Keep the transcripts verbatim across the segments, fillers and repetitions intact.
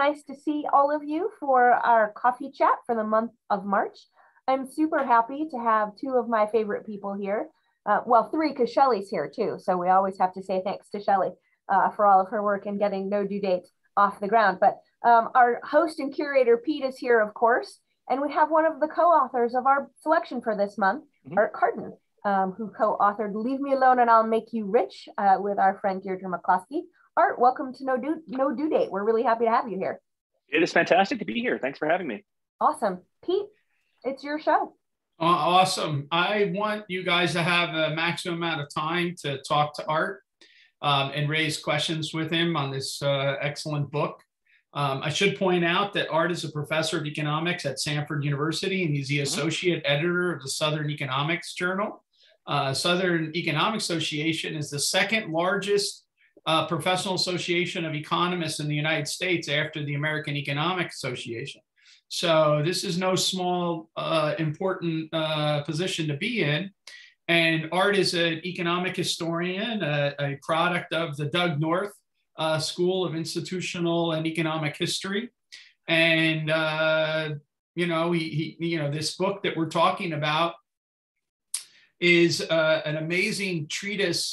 nice to see all of you for our coffee chat for the month of March. I'm super happy to have two of my favorite people here. Uh, well, three, because Shelley's here too. So we always have to say thanks to Shelley uh, for all of her work in getting No Due Date off the ground. But um, our host and curator, Pete, is here, of course. And we have one of the co-authors of our selection for this month, mm-hmm. Art Carden, um, who co-authored Leave Me Alone And I'll Make You Rich uh, with our friend Deirdre McCloskey. Art, welcome to No Due, No Due Date. We're really happy to have you here. It is fantastic to be here. Thanks for having me. Awesome. Pete, it's your show. Uh, awesome. I want you guys to have a maximum amount of time to talk to Art um, and raise questions with him on this uh, excellent book. Um, I should point out that Art is a professor of economics at Samford University, and he's the associate editor of the Southern Economics Journal. Uh, Southern Economic Association is the second largest uh, professional association of economists in the United States after the American Economic Association. So this is no small, uh, important uh, position to be in. And Art is an economic historian, a, a product of the Doug North Uh, School of Institutional and Economic History. And, uh, you know, he, he, you know, this book that we're talking about is uh, an amazing treatise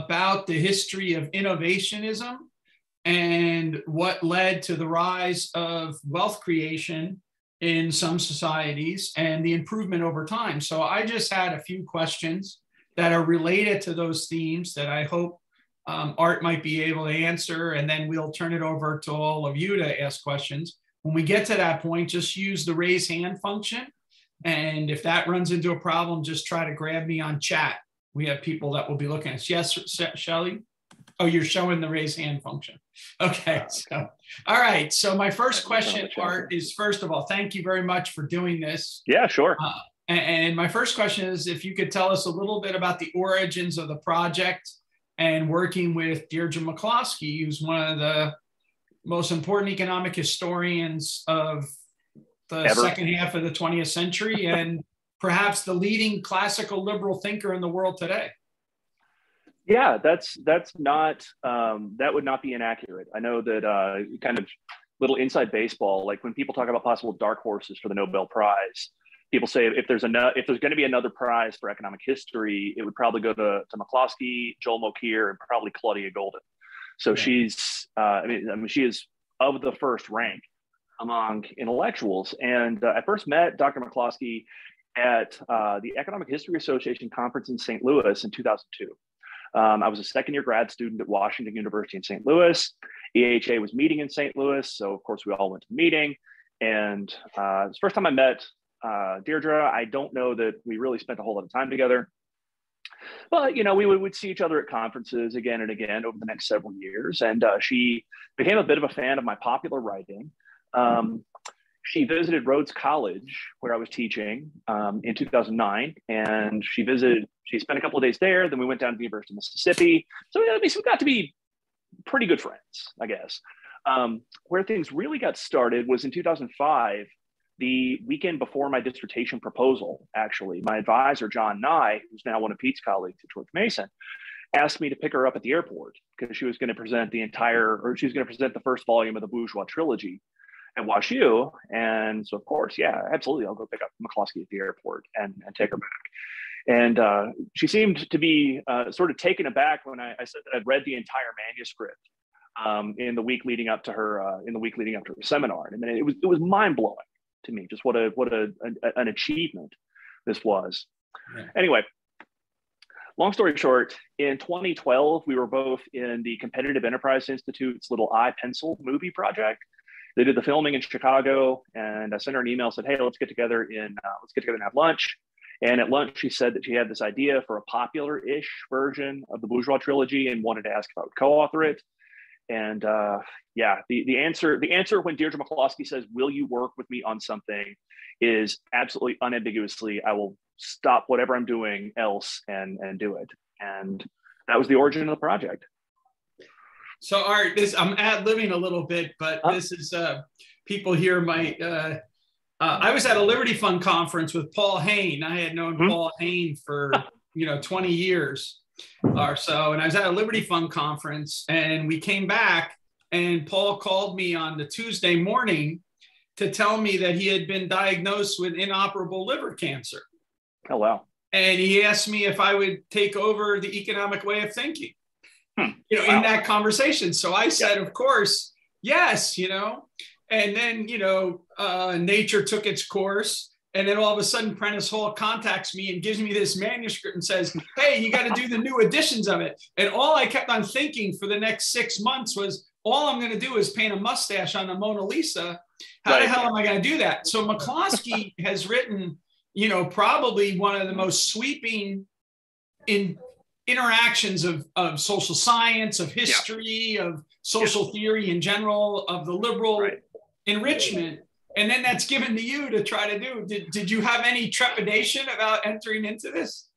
about the history of innovationism and what led to the rise of wealth creation in some societies and the improvement over time. So I just had a few questions that are related to those themes that I hope Um, Art might be able to answer, and then we'll turn it over to all of you to ask questions. When we get to that point, just use the raise hand function. And if that runs into a problem, just try to grab me on chat. We have people that will be looking at us. Yes, Shelley? Oh, you're showing the raise hand function. Okay. So, all right. So my first question, Art, is first of all, thank you very much for doing this. Yeah, sure. Uh, and, and my first question is if you could tell us a little bit about the origins of the project and working with Deirdre McCloskey, who's one of the most important economic historians of the Ever. second half of the twentieth century and perhaps the leading classical liberal thinker in the world today. Yeah, that's, that's not, um, that would not be inaccurate. I know that uh, kind of little inside baseball, like when people talk about possible dark horses for the Nobel Prize, people say if there's another, if there's going to be another prize for economic history, it would probably go to, to McCloskey, Joel Mokir, and probably Claudia Golden. So yeah. she's, uh, I mean, I mean, she is of the first rank among intellectuals. And uh, I first met Doctor McCloskey at uh, the Economic History Association conference in Saint Louis in two thousand two. Um, I was a second year grad student at Washington University in Saint Louis. E H A was meeting in Saint Louis, so of course we all went to the meeting. And uh, it was the first time I met Uh, Deirdre. I don't know that we really spent a whole lot of time together, but you know, we would we'd see each other at conferences again and again over the next several years. And uh, she became a bit of a fan of my popular writing. Um, she visited Rhodes College, where I was teaching um, in two thousand nine, and she visited. She spent a couple of days there. Then we went down to the University of Mississippi. So you know, we got to be pretty good friends, I guess. Um, where things really got started was in two thousand five. The weekend before my dissertation proposal, actually, my advisor, John Nye, who's now one of Pete's colleagues at George Mason, asked me to pick her up at the airport because she was going to present the entire, or she was going to present the first volume of the Bourgeois Trilogy at WashU. And so, of course, yeah, absolutely, I'll go pick up McCloskey at the airport and, and take her back. And uh, she seemed to be uh, sort of taken aback when I, I said that I'd read the entire manuscript um, in the week leading up to her, uh, in the week leading up to her seminar. And then it was, it was mind blowing to me, just what a what a an, an achievement this was. Yeah. Anyway, long story short, in twenty twelve, we were both in the Competitive Enterprise Institute's little iPencil movie project. They did the filming in Chicago, and I sent her an email, said, "Hey, let's get together in uh, let's get together and have lunch." And at lunch, she said that she had this idea for a popular-ish version of the Bourgeois Trilogy and wanted to ask if I would co-author it. And uh, yeah, the, the answer the answer when Deirdre McCloskey says, "Will you work with me on something?" is absolutely unambiguously, I will stop whatever I'm doing else and and do it. And that was the origin of the project. So Art, this I'm ad-libbing a little bit, but huh? this is uh, people here might. Uh, uh, I was at a Liberty Fund conference with Paul Hayne. I had known hmm? Paul Hayne for you know twenty years. Or so, and I was at a Liberty Fund conference, and we came back, And Paul called me on the Tuesday morning to tell me that he had been diagnosed with inoperable liver cancer. Oh, wow. And he asked me if I would take over the economic way of thinking, hmm. you know, wow. in that conversation. So I said, yeah. of course, yes, you know, and then, you know, uh, nature took its course. And then all of a sudden, Prentice Hall contacts me and gives me this manuscript and says, hey, you got to do the new editions of it. And all I kept on thinking for the next six months was, all I'm going to do is paint a mustache on the Mona Lisa. How right. the hell am I going to do that? So McCloskey has written, you know, probably one of the most sweeping in interactions of, of social science, of history, yeah. of social yeah. theory in general, of the liberal right. enrichment. And then that's given to you to try to do. Did, did you have any trepidation about entering into this?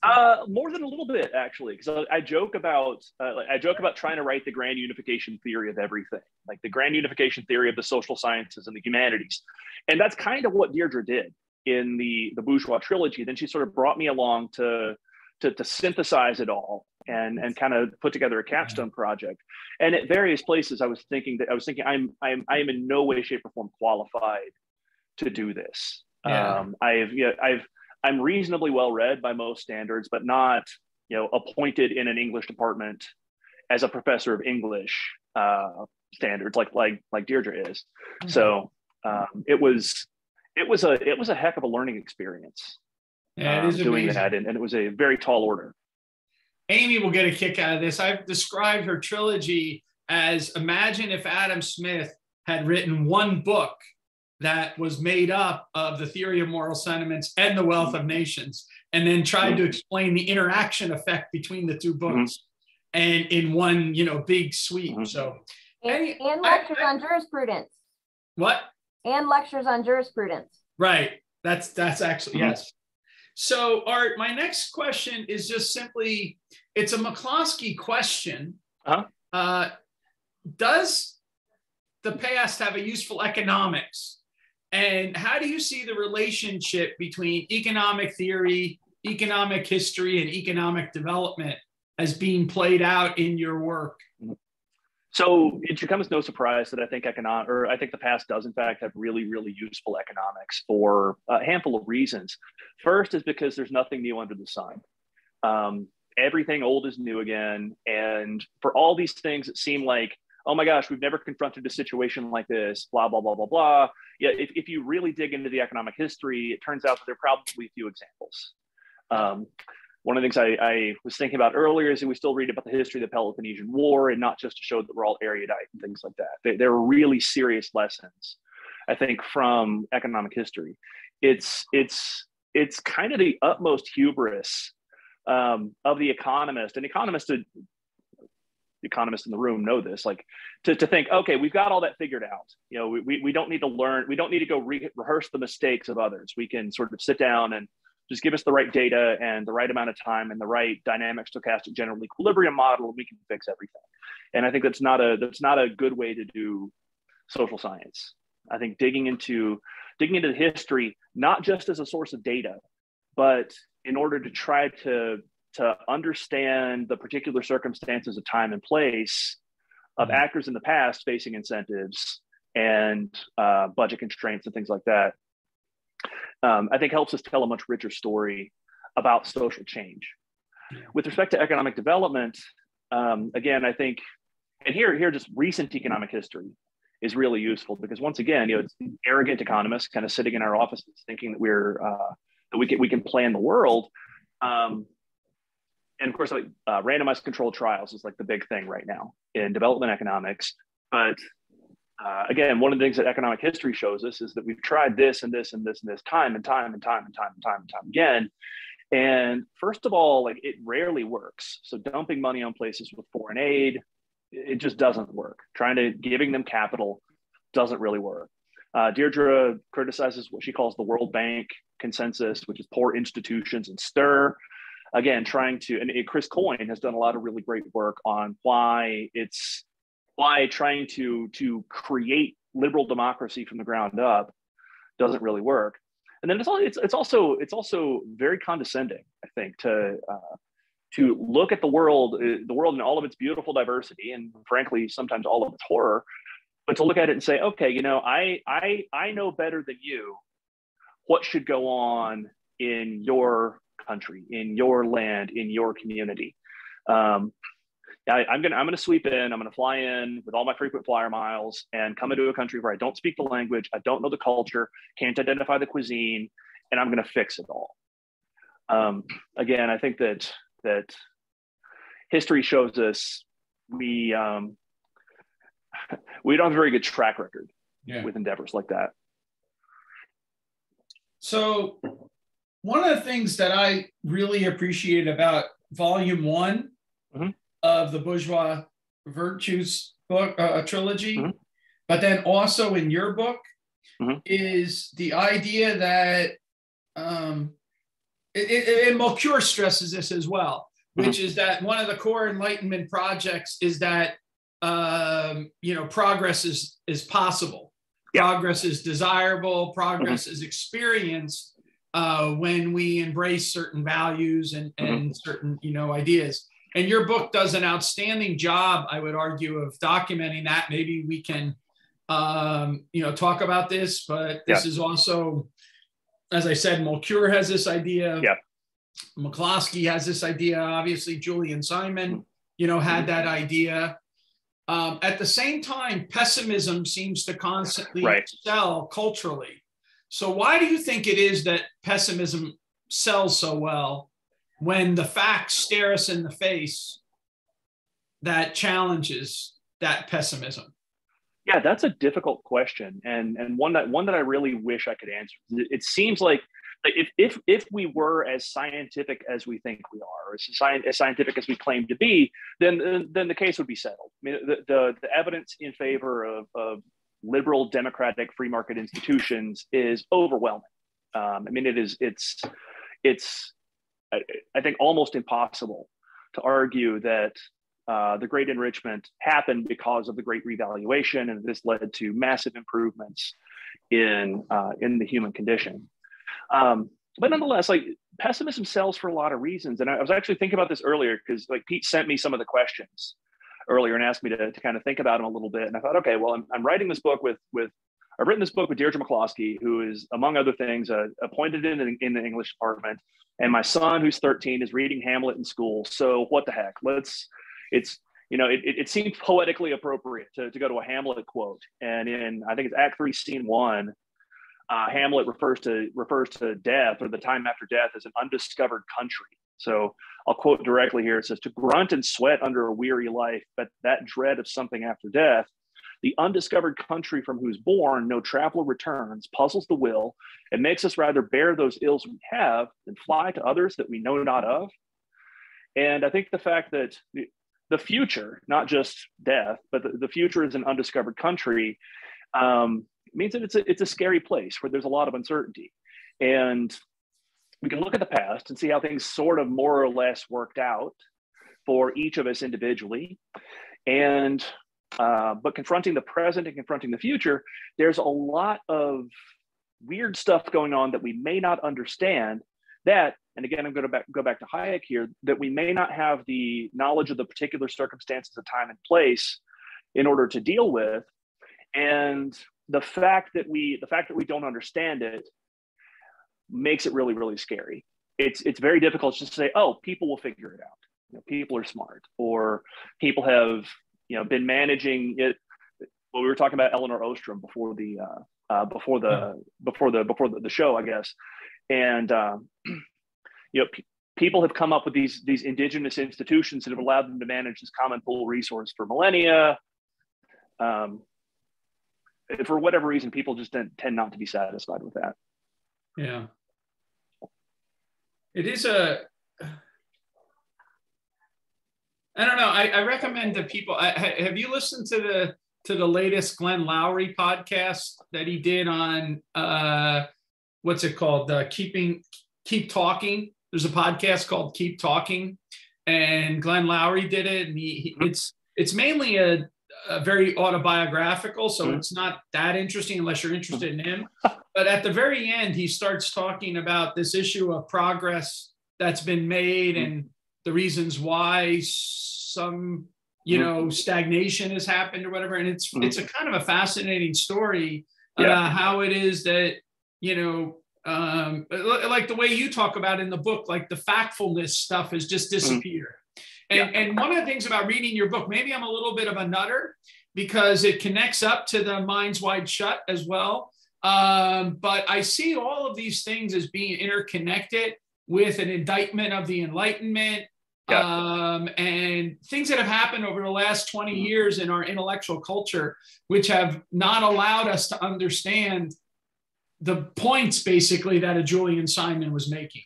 Uh, more than a little bit, actually, because I, I joke about uh, I joke about trying to write the grand unification theory of everything, like the grand unification theory of the social sciences and the humanities. And that's kind of what Deirdre did in the, the Bourgeois Trilogy. Then she sort of brought me along to, to, to synthesize it all and, and kind of put together a capstone project. And at various places, I was thinking that I was thinking I'm I'm I am in no way, shape, or form qualified to do this. Yeah. Um, I've you know, I've I'm reasonably well read by most standards, but not, you know, appointed in an English department as a professor of English uh, standards, like like like Deirdre is. Mm-hmm. So um, it was it was a it was a heck of a learning experience. Yeah, it is um, doing amazing. that, and, and it was a very tall order. Amy will get a kick out of this. I've described her trilogy as, imagine if Adam Smith had written one book that was made up of the theory of moral sentiments and the wealth of nations, and then tried to explain the interaction effect between the two books mm-hmm. and in one, you know, big sweep. Mm-hmm. So, and, and, and lectures I, I, on jurisprudence. What? And lectures on jurisprudence. Right. That's that's actually mm-hmm. yes. So, Art, my next question is just simply, it's a McCloskey question. Uh-huh. Uh, does the past have a useful economics? And how do you see the relationship between economic theory, economic history, and economic development as being played out in your work? So it should come as no surprise that I think economic, or I think the past does in fact have really, really useful economics for a handful of reasons. First is because there's nothing new under the sun. Um, everything old is new again. And for all these things that seem like, oh my gosh, we've never confronted a situation like this, blah, blah, blah, blah, blah. Yeah, if, if you really dig into the economic history, it turns out that there are probably a few examples. Um, one of the things I, I was thinking about earlier is that we still read about the history of the Peloponnesian War, and not just to show that we're all erudite and things like that. They, there are really serious lessons, I think, from economic history. It's, it's, it's kind of the utmost hubris um, of the economist, and economists to, economists in the room know this, like to, to think, okay, we've got all that figured out. You know, we, we don't need to learn, we don't need to go re rehearse the mistakes of others. We can sort of sit down and just give us the right data and the right amount of time and the right dynamic stochastic general equilibrium model, and we can fix everything. And I think that's not a, that's not a good way to do social science. I think digging into, digging into the history, not just as a source of data, but in order to try to to understand the particular circumstances of time and place of actors in the past facing incentives and uh, budget constraints and things like that, um, I think helps us tell a much richer story about social change. With respect to economic development, um, again, I think, and here, here just recent economic history is really useful, because once again, you know, it's arrogant economists kind of sitting in our offices thinking that we're, uh, that we can, we can plan the world. Um, And of course, like uh, randomized controlled trials is like the big thing right now in development economics. But uh, again, one of the things that economic history shows us is that we've tried this and this and this and this time and time and time and time and time and time again. And first of all, like it rarely works. So dumping money on places with foreign aid, it just doesn't work. Trying to giving them capital doesn't really work. Uh, Deirdre criticizes what she calls the World Bank consensus, which is poor institutions and stir. Again, trying to, and Chris Coyne has done a lot of really great work on why it's, why trying to, to create liberal democracy from the ground up doesn't really work. And then it's, all, it's, it's, also, it's also very condescending, I think, to, uh, to look at the world, the world in all of its beautiful diversity, and frankly, sometimes all of its horror, but to look at it and say, okay, you know, I, I, I know better than you what should go on in your country, in your land, in your community. Um, I, I'm gonna, I'm gonna sweep in, I'm gonna fly in with all my frequent flyer miles and come into a country where I don't speak the language, I don't know the culture, can't identify the cuisine, and I'm gonna fix it all. Um, again, I think that that history shows us we um, we don't have a very good track record yeah. with endeavors like that. So one of the things that I really appreciate about Volume One mm-hmm. of the Bourgeois Virtues book uh, trilogy, mm-hmm. but then also in your book, mm-hmm. is the idea that um, It, it, and Moncure stresses this as well, which mm-hmm. is that one of the core Enlightenment projects is that, um, you know, progress is, is possible. Yeah. Progress is desirable. Progress mm-hmm. is experienced uh, when we embrace certain values and, mm-hmm. and certain, you know, ideas. And your book does an outstanding job, I would argue, of documenting that. Maybe we can, um, you know, talk about this, but this yeah. is also... As I said, Moncure has this idea. Yeah. McCloskey has this idea. Obviously, Julian Simon, you know, had that idea. Um, at the same time, pessimism seems to constantly right. sell culturally. So why do you think it is that pessimism sells so well when the facts stare us in the face that challenges that pessimism? Yeah, that's a difficult question, and and one that one that I really wish I could answer. It seems like if if if we were as scientific as we think we are, or as scientific as we claim to be, then then the case would be settled. I mean, the the, the evidence in favor of, of liberal, democratic, free market institutions is overwhelming. Um, I mean, it is it's it's I, I think almost impossible to argue that. Uh, the great enrichment happened because of the great revaluation, and this led to massive improvements in uh, in the human condition. Um, but nonetheless, like pessimism sells for a lot of reasons. And I, I was actually thinking about this earlier because like Pete sent me some of the questions earlier and asked me to, to kind of think about them a little bit. And I thought, okay, well, I'm, I'm writing this book with with I've written this book with Deirdre McCloskey, who is among other things uh, appointed in the, in the English department, and my son, who's thirteen, is reading Hamlet in school. So what the heck? Let's It's, you know, it, it seemed poetically appropriate to, to go to a Hamlet quote. And in, I think it's Act Three, Scene One, uh, Hamlet refers to refers to death or the time after death as an undiscovered country. So I'll quote directly here. It says, "To grunt and sweat under a weary life, but that dread of something after death, the undiscovered country from whose born no traveler returns, puzzles the will and makes us rather bear those ills we have than fly to others that we know not of." And I think the fact that the, The future, not just death, but the, the future is an undiscovered country, um, means that it's a, it's a scary place where there's a lot of uncertainty. And we can look at the past and see how things sort of more or less worked out for each of us individually. And, uh, but confronting the present and confronting the future, there's a lot of weird stuff going on that we may not understand that, and again, I'm going to back, go back to Hayek here, that we may not have the knowledge of the particular circumstances of time and place in order to deal with. And the fact that we, the fact that we don't understand it makes it really, really scary. It's, it's very difficult just to say, oh, people will figure it out. You know, people are smart, or people have, you know, been managing it. Well, we were talking about Eleanor Ostrom before the, uh, uh, before the, before the, before the, the show, I guess. And, um, you know, p- people have come up with these, these indigenous institutions that have allowed them to manage this common pool resource for millennia. Um, for whatever reason, people just tend not to be satisfied with that. Yeah. It is a, I don't know. I, I recommend to people, I, have you listened to the, to the latest Glenn Lowry podcast that he did on, uh, what's it called? Uh, keeping, Keep Talking. There's a podcast called Keep Talking, and Glenn Lowry did it. And he, he, it's it's mainly a, a very autobiographical, so it's not that interesting unless you're interested in him. But at the very end, he starts talking about this issue of progress that's been made and the reasons why some, you know, stagnation has happened or whatever. And it's, it's a kind of a fascinating story about yeah. how it is that, you know, um, like the way you talk about in the book, like the factfulness stuff has just disappeared. Mm-hmm. And, yeah. and one of the things about reading your book, maybe I'm a little bit of a nutter because it connects up to the Minds Wide Shut as well. Um, but I see all of these things as being interconnected with an indictment of the Enlightenment, yeah. um, and things that have happened over the last twenty mm-hmm. years in our intellectual culture, which have not allowed us to understand the points basically that a Julian Simon was making,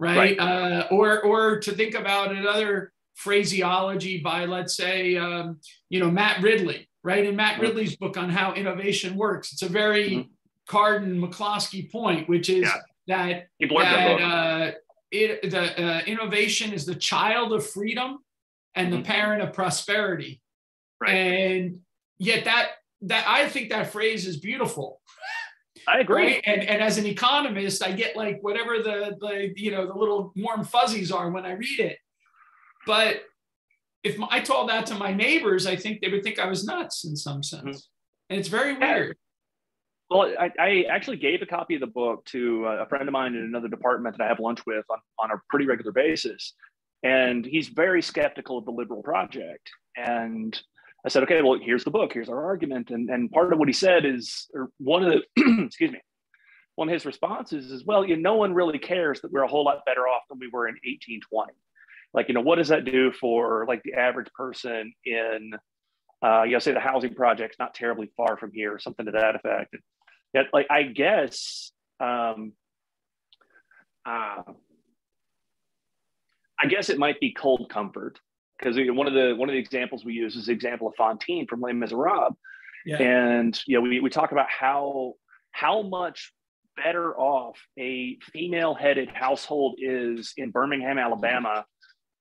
right? right. Uh, or, or to think about another phraseology by, let's say, um, you know, Matt Ridley, right? In Matt Ridley's book on how innovation works, it's a very mm-hmm. Carden McCloskey point, which is yeah. that, that uh, it, the uh, innovation is the child of freedom and mm-hmm. the parent of prosperity. Right. And yet that, that I think that phrase is beautiful. I agree. Right? And, and as an economist, I get like whatever the, the, you know, the little warm fuzzies are when I read it. But if my, I told that to my neighbors, I think they would think I was nuts in some sense. Mm-hmm. And it's very weird. Well, I, I actually gave a copy of the book to a friend of mine in another department that I have lunch with on, on a pretty regular basis. And he's very skeptical of the liberal project. And I said, okay, well, here's the book, here's our argument. And, and part of what he said is, or one of the, excuse me, one of his responses is, well, you know, no one really cares that we're a whole lot better off than we were in eighteen twenty. Like, you know, what does that do for like the average person in, uh, you know, say the housing project's not terribly far from here, or something to that effect. And yet, like, I guess, um, uh, I guess it might be cold comfort. Because one of the one of the examples we use is the example of Fantine from Les Miserables, yeah. and you know, we we talk about how how much better off a female-headed household is in Birmingham, Alabama,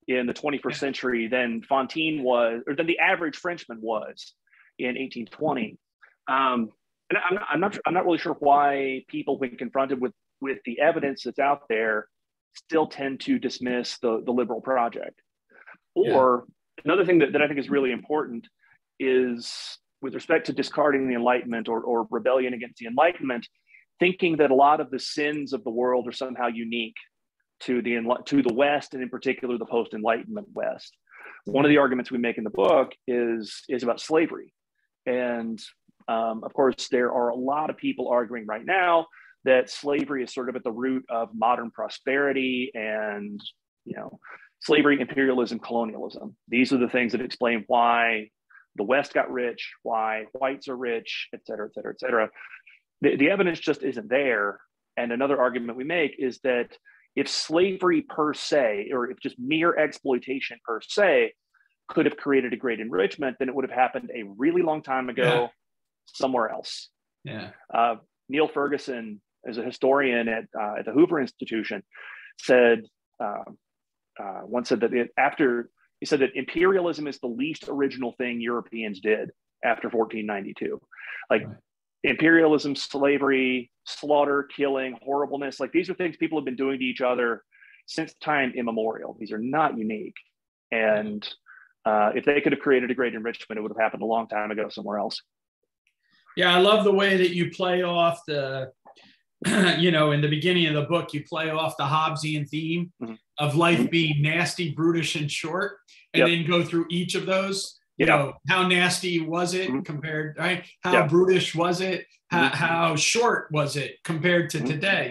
in the twenty-first century than Fantine was, or than the average Frenchman was in eighteen twenty. Um, and I'm not, I'm not I'm not really sure why people, when confronted with with the evidence that's out there, still tend to dismiss the the liberal project. Or yeah. another thing that, that I think is really important is with respect to discarding the Enlightenment or, or rebellion against the Enlightenment, thinking that a lot of the sins of the world are somehow unique to the to the West, and in particular the post-Enlightenment West. One of the arguments we make in the book is, is about slavery. And um, of course, there are a lot of people arguing right now that slavery is sort of at the root of modern prosperity and, you know, slavery, imperialism, colonialism. These are the things that explain why the West got rich, why whites are rich, et cetera, et cetera, et cetera. The, the evidence just isn't there. And another argument we make is that if slavery per se, or if just mere exploitation per se, could have created a great enrichment, then it would have happened a really long time ago yeah. somewhere else. Yeah. Uh, Neil Ferguson, as a historian at, uh, at the Hoover Institution, said, um, Uh, one said that it, after, he said that imperialism is the least original thing Europeans did after fourteen ninety-two. Like right. imperialism, slavery, slaughter, killing, horribleness, like these are things people have been doing to each other since time immemorial. These are not unique. And uh, if they could have created a great enrichment, it would have happened a long time ago somewhere else. Yeah, I love the way that you play off the, you know, in the beginning of the book, you play off the Hobbesian theme mm-hmm. of life being nasty, brutish, and short, and yep. then go through each of those, you yep. know, how nasty was it mm-hmm. compared, right? How yep. brutish was it? How, mm-hmm. how short was it compared to mm-hmm. today?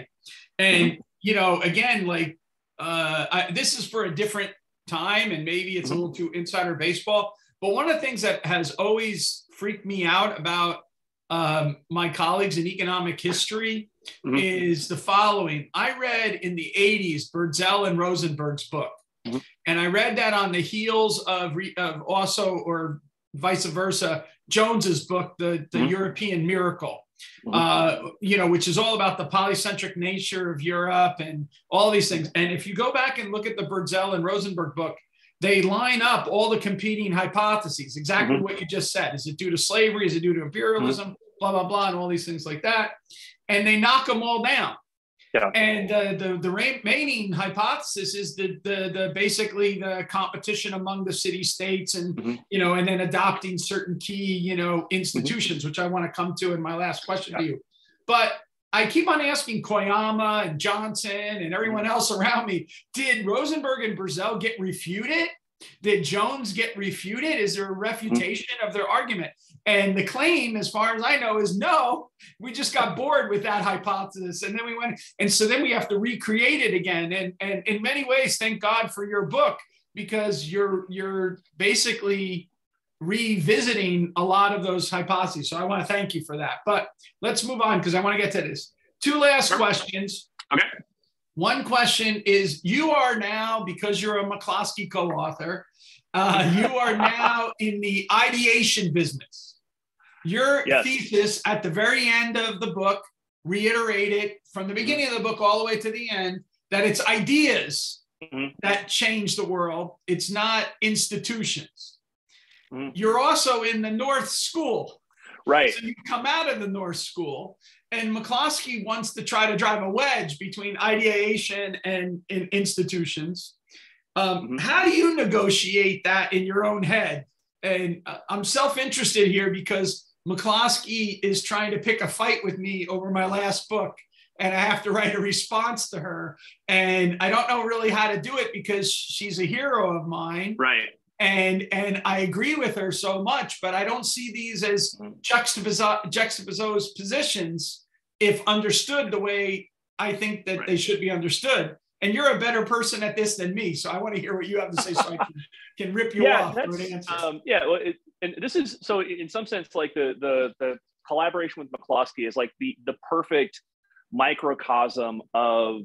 And, mm-hmm. you know, again, like, uh, I, this is for a different time, and maybe it's mm-hmm. a little too insider baseball, but one of the things that has always freaked me out about um, my colleagues in economic history Mm-hmm. is the following. I read in the eighties Birdzell and Rosenberg's book, mm-hmm. and I read that on the heels of, re, of also, or vice versa, Jones's book, The, the mm-hmm. European Miracle, mm-hmm. uh, you know, which is all about the polycentric nature of Europe and all these things. And if you go back and look at the Birdzell and Rosenberg book, they line up all the competing hypotheses, exactly mm-hmm. what you just said. Is it due to slavery? Is it due to imperialism? Mm-hmm. Blah, blah, blah, and all these things like that. And they knock them all down. Yeah. And uh, the, the remaining hypothesis is that the, the basically the competition among the city states and, mm-hmm. you know, and then adopting certain key, you know, institutions, mm-hmm. which I want to come to in my last question yeah. to you. But I keep on asking Koyama and Johnson and everyone else around me, did Rosenberg and Birdzell get refuted? Did Jones get refuted? Is there a refutation mm-hmm. of their argument? And the claim, as far as I know, is no, we just got bored with that hypothesis. And then we went, and so then we have to recreate it again. And, and in many ways, thank God for your book, because you're, you're basically revisiting a lot of those hypotheses. So I want to thank you for that. But let's move on, because I want to get to this. Two last questions. Okay. One question is, you are now, because you're a McCloskey co-author, uh, you are now in the ideation business. Your yes. thesis at the very end of the book, reiterated from the beginning of the book all the way to the end, that it's ideas mm-hmm. that change the world. It's not institutions. Mm-hmm. You're also in the North School. Right. So you come out of the North School. And McCloskey wants to try to drive a wedge between ideation and, and institutions. Um, mm-hmm. How do you negotiate that in your own head? And uh, I'm self-interested here because McCloskey is trying to pick a fight with me over my last book, and I have to write a response to her. And I don't know really how to do it because she's a hero of mine. Right. And, and I agree with her so much, but I don't see these as juxtaposed, juxtaposed positions if understood the way I think that right. they should be understood. And you're a better person at this than me, so I want to hear what you have to say so I can, can rip you yeah, off for an answer. Um, yeah, well, it, and this is, so in some sense, like the, the, the collaboration with McCloskey is like the, the perfect microcosm of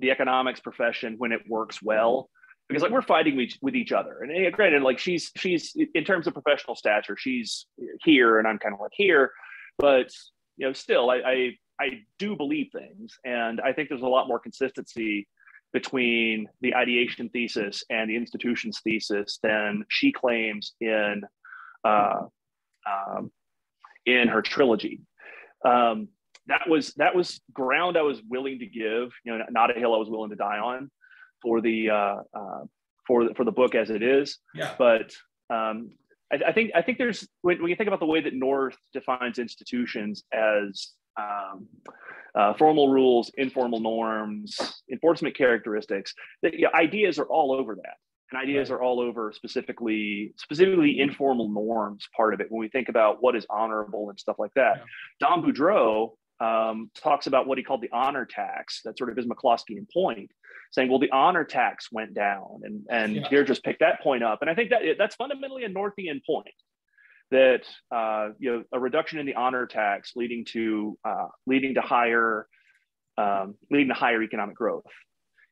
the economics profession when it works well. Because like we're fighting with each other, and granted, like she's she's in terms of professional stature, she's here, and I'm kind of like here, but you know, still, I, I I do believe things, and I think there's a lot more consistency between the ideation thesis and the institutions thesis than she claims in uh, um, in her trilogy. Um, that was that was ground I was willing to give, you know, not a hill I was willing to die on. For the uh, uh, for the, for the book as it is, yeah. But um, I, I think I think there's when, when you think about the way that North defines institutions as um, uh, formal rules, informal norms, enforcement characteristics, that, you know, ideas are all over that, and ideas right. are all over specifically specifically informal norms part of it. When we think about what is honorable and stuff like that, yeah. Don Boudreau um, talks about what he called the honor tax. That's sort of his McCloskeyan point. Saying, well, the honor tax went down, and and yeah. Deirdre just picked that point up, and I think that that's fundamentally a Northian point that uh, you know, a reduction in the honor tax leading to uh, leading to higher um, leading to higher economic growth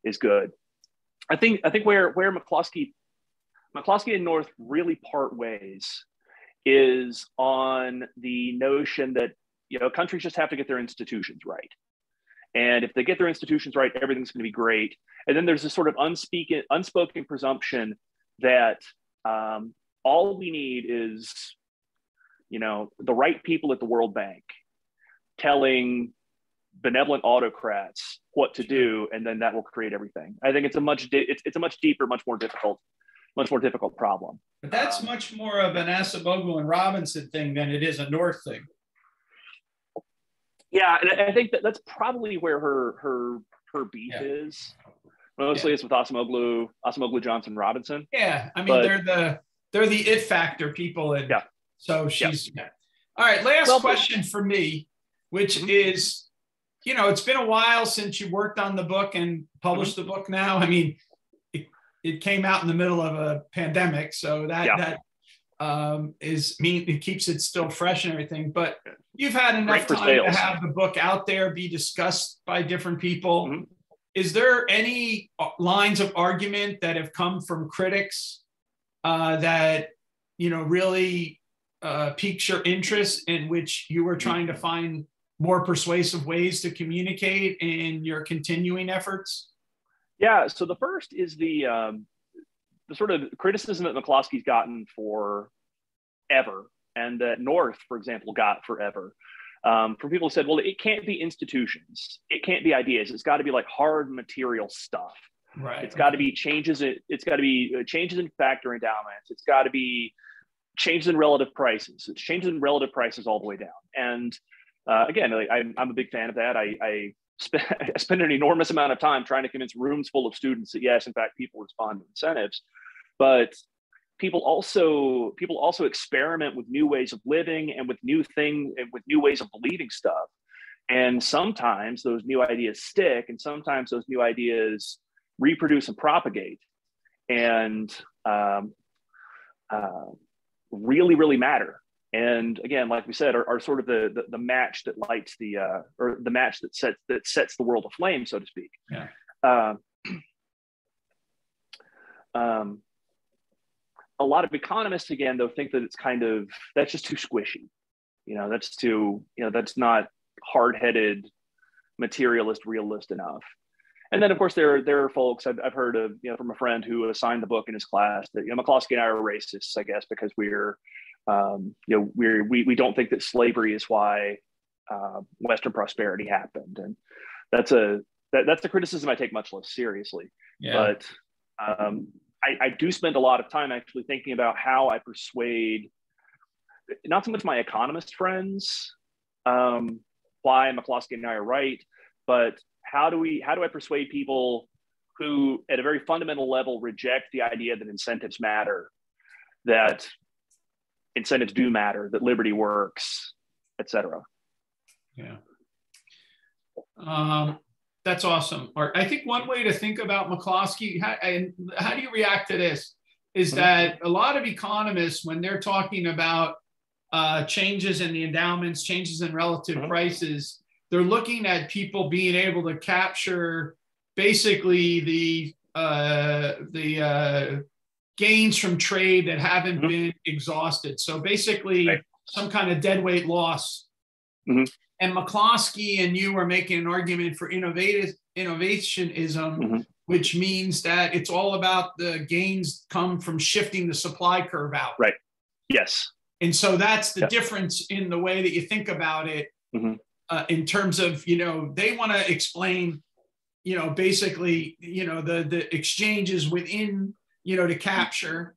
is good. I think I think where where McCloskey McCloskey and North really part ways is on the notion that you know countries just have to get their institutions right. And if they get their institutions right, everything's going to be great. And then there's this sort of unspeaking, unspoken presumption that um, all we need is, you know, the right people at the World Bank telling benevolent autocrats what to do, and then that will create everything. I think it's a much it's, it's a much deeper, much more difficult, much more difficult problem. But that's um, much more of an Acemoglu and Robinson thing than it is a North thing. Yeah, and I think that that's probably where her her her beef yeah. is. Mostly, yeah. it's with Acemoglu, Acemoglu, Johnson, Robinson. Yeah, I mean but, they're the they're the it factor people, and yeah. so she's. Yeah. Yeah. All right, last well, question but, for me, which mm-hmm. is, you know, it's been a while since you worked on the book and published mm-hmm. the book. Now, I mean, it, it came out in the middle of a pandemic, so that yeah. that. Um, is mean it keeps it still fresh and everything, but you've had enough time sales. to have the book out there, be discussed by different people. Mm-hmm. Is there any lines of argument that have come from critics uh, that you know really uh, piques your interest, in which you were trying mm-hmm. to find more persuasive ways to communicate in your continuing efforts? Yeah. So the first is the. Um... The sort of criticism that McCloskey's gotten for ever, and that North, for example, got forever, um, from people who said, well, it can't be institutions. It can't be ideas. It's got to be like hard material stuff. Right. It's got to be changes. It's got to be changes in factor endowments. It's got to be changes in relative prices. It's changes in relative prices all the way down. And uh, again, like, I'm, I'm a big fan of that. I, I, spend, I spend an enormous amount of time trying to convince rooms full of students that, yes, in fact, people respond to incentives. But people also people also experiment with new ways of living and with new thing and with new ways of believing stuff. And sometimes those new ideas stick, and sometimes those new ideas reproduce and propagate, and um, uh, really, really matter. And again, like we said, are, are sort of the, the the match that lights the uh, or the match that sets that sets the world aflame, so to speak. Yeah. Uh, um, a lot of economists, again, though, think that it's kind of that's just too squishy. You know, that's too you know that's not hard-headed, materialist, realist enough. And then, of course, there, there are folks I've, I've heard of, you know, from a friend who assigned the book in his class that, you know, McCloskey and I are racists, I guess, because we're, um, you know, we're, we we don't think that slavery is why uh, Western prosperity happened. And that's a, that, that's a criticism I take much less seriously. Yeah. But um, I, I do spend a lot of time actually thinking about how I persuade, not so much my economist friends, um, why McCloskey and I are right, but How do we, how do I persuade people who at a very fundamental level reject the idea that incentives matter, that incentives do matter, that liberty works, et cetera? Yeah. Um, that's awesome, Art. I think one way to think about McCloskey, how, and how do you react to this, is that a lot of economists, when they're talking about uh, changes in the endowments, changes in relative mm-hmm. prices, they're looking at people being able to capture basically the uh, the uh, gains from trade that haven't mm-hmm. been exhausted. So basically right. some kind of deadweight loss. Mm-hmm. And McCloskey and you are making an argument for innovative innovationism, mm-hmm. which means that it's all about the gains come from shifting the supply curve out. Right. Yes. And so that's the yeah. difference in the way that you think about it. Mm-hmm. Uh, in terms of, you know, they want to explain, you know, basically, you know, the, the exchanges within, you know, to capture,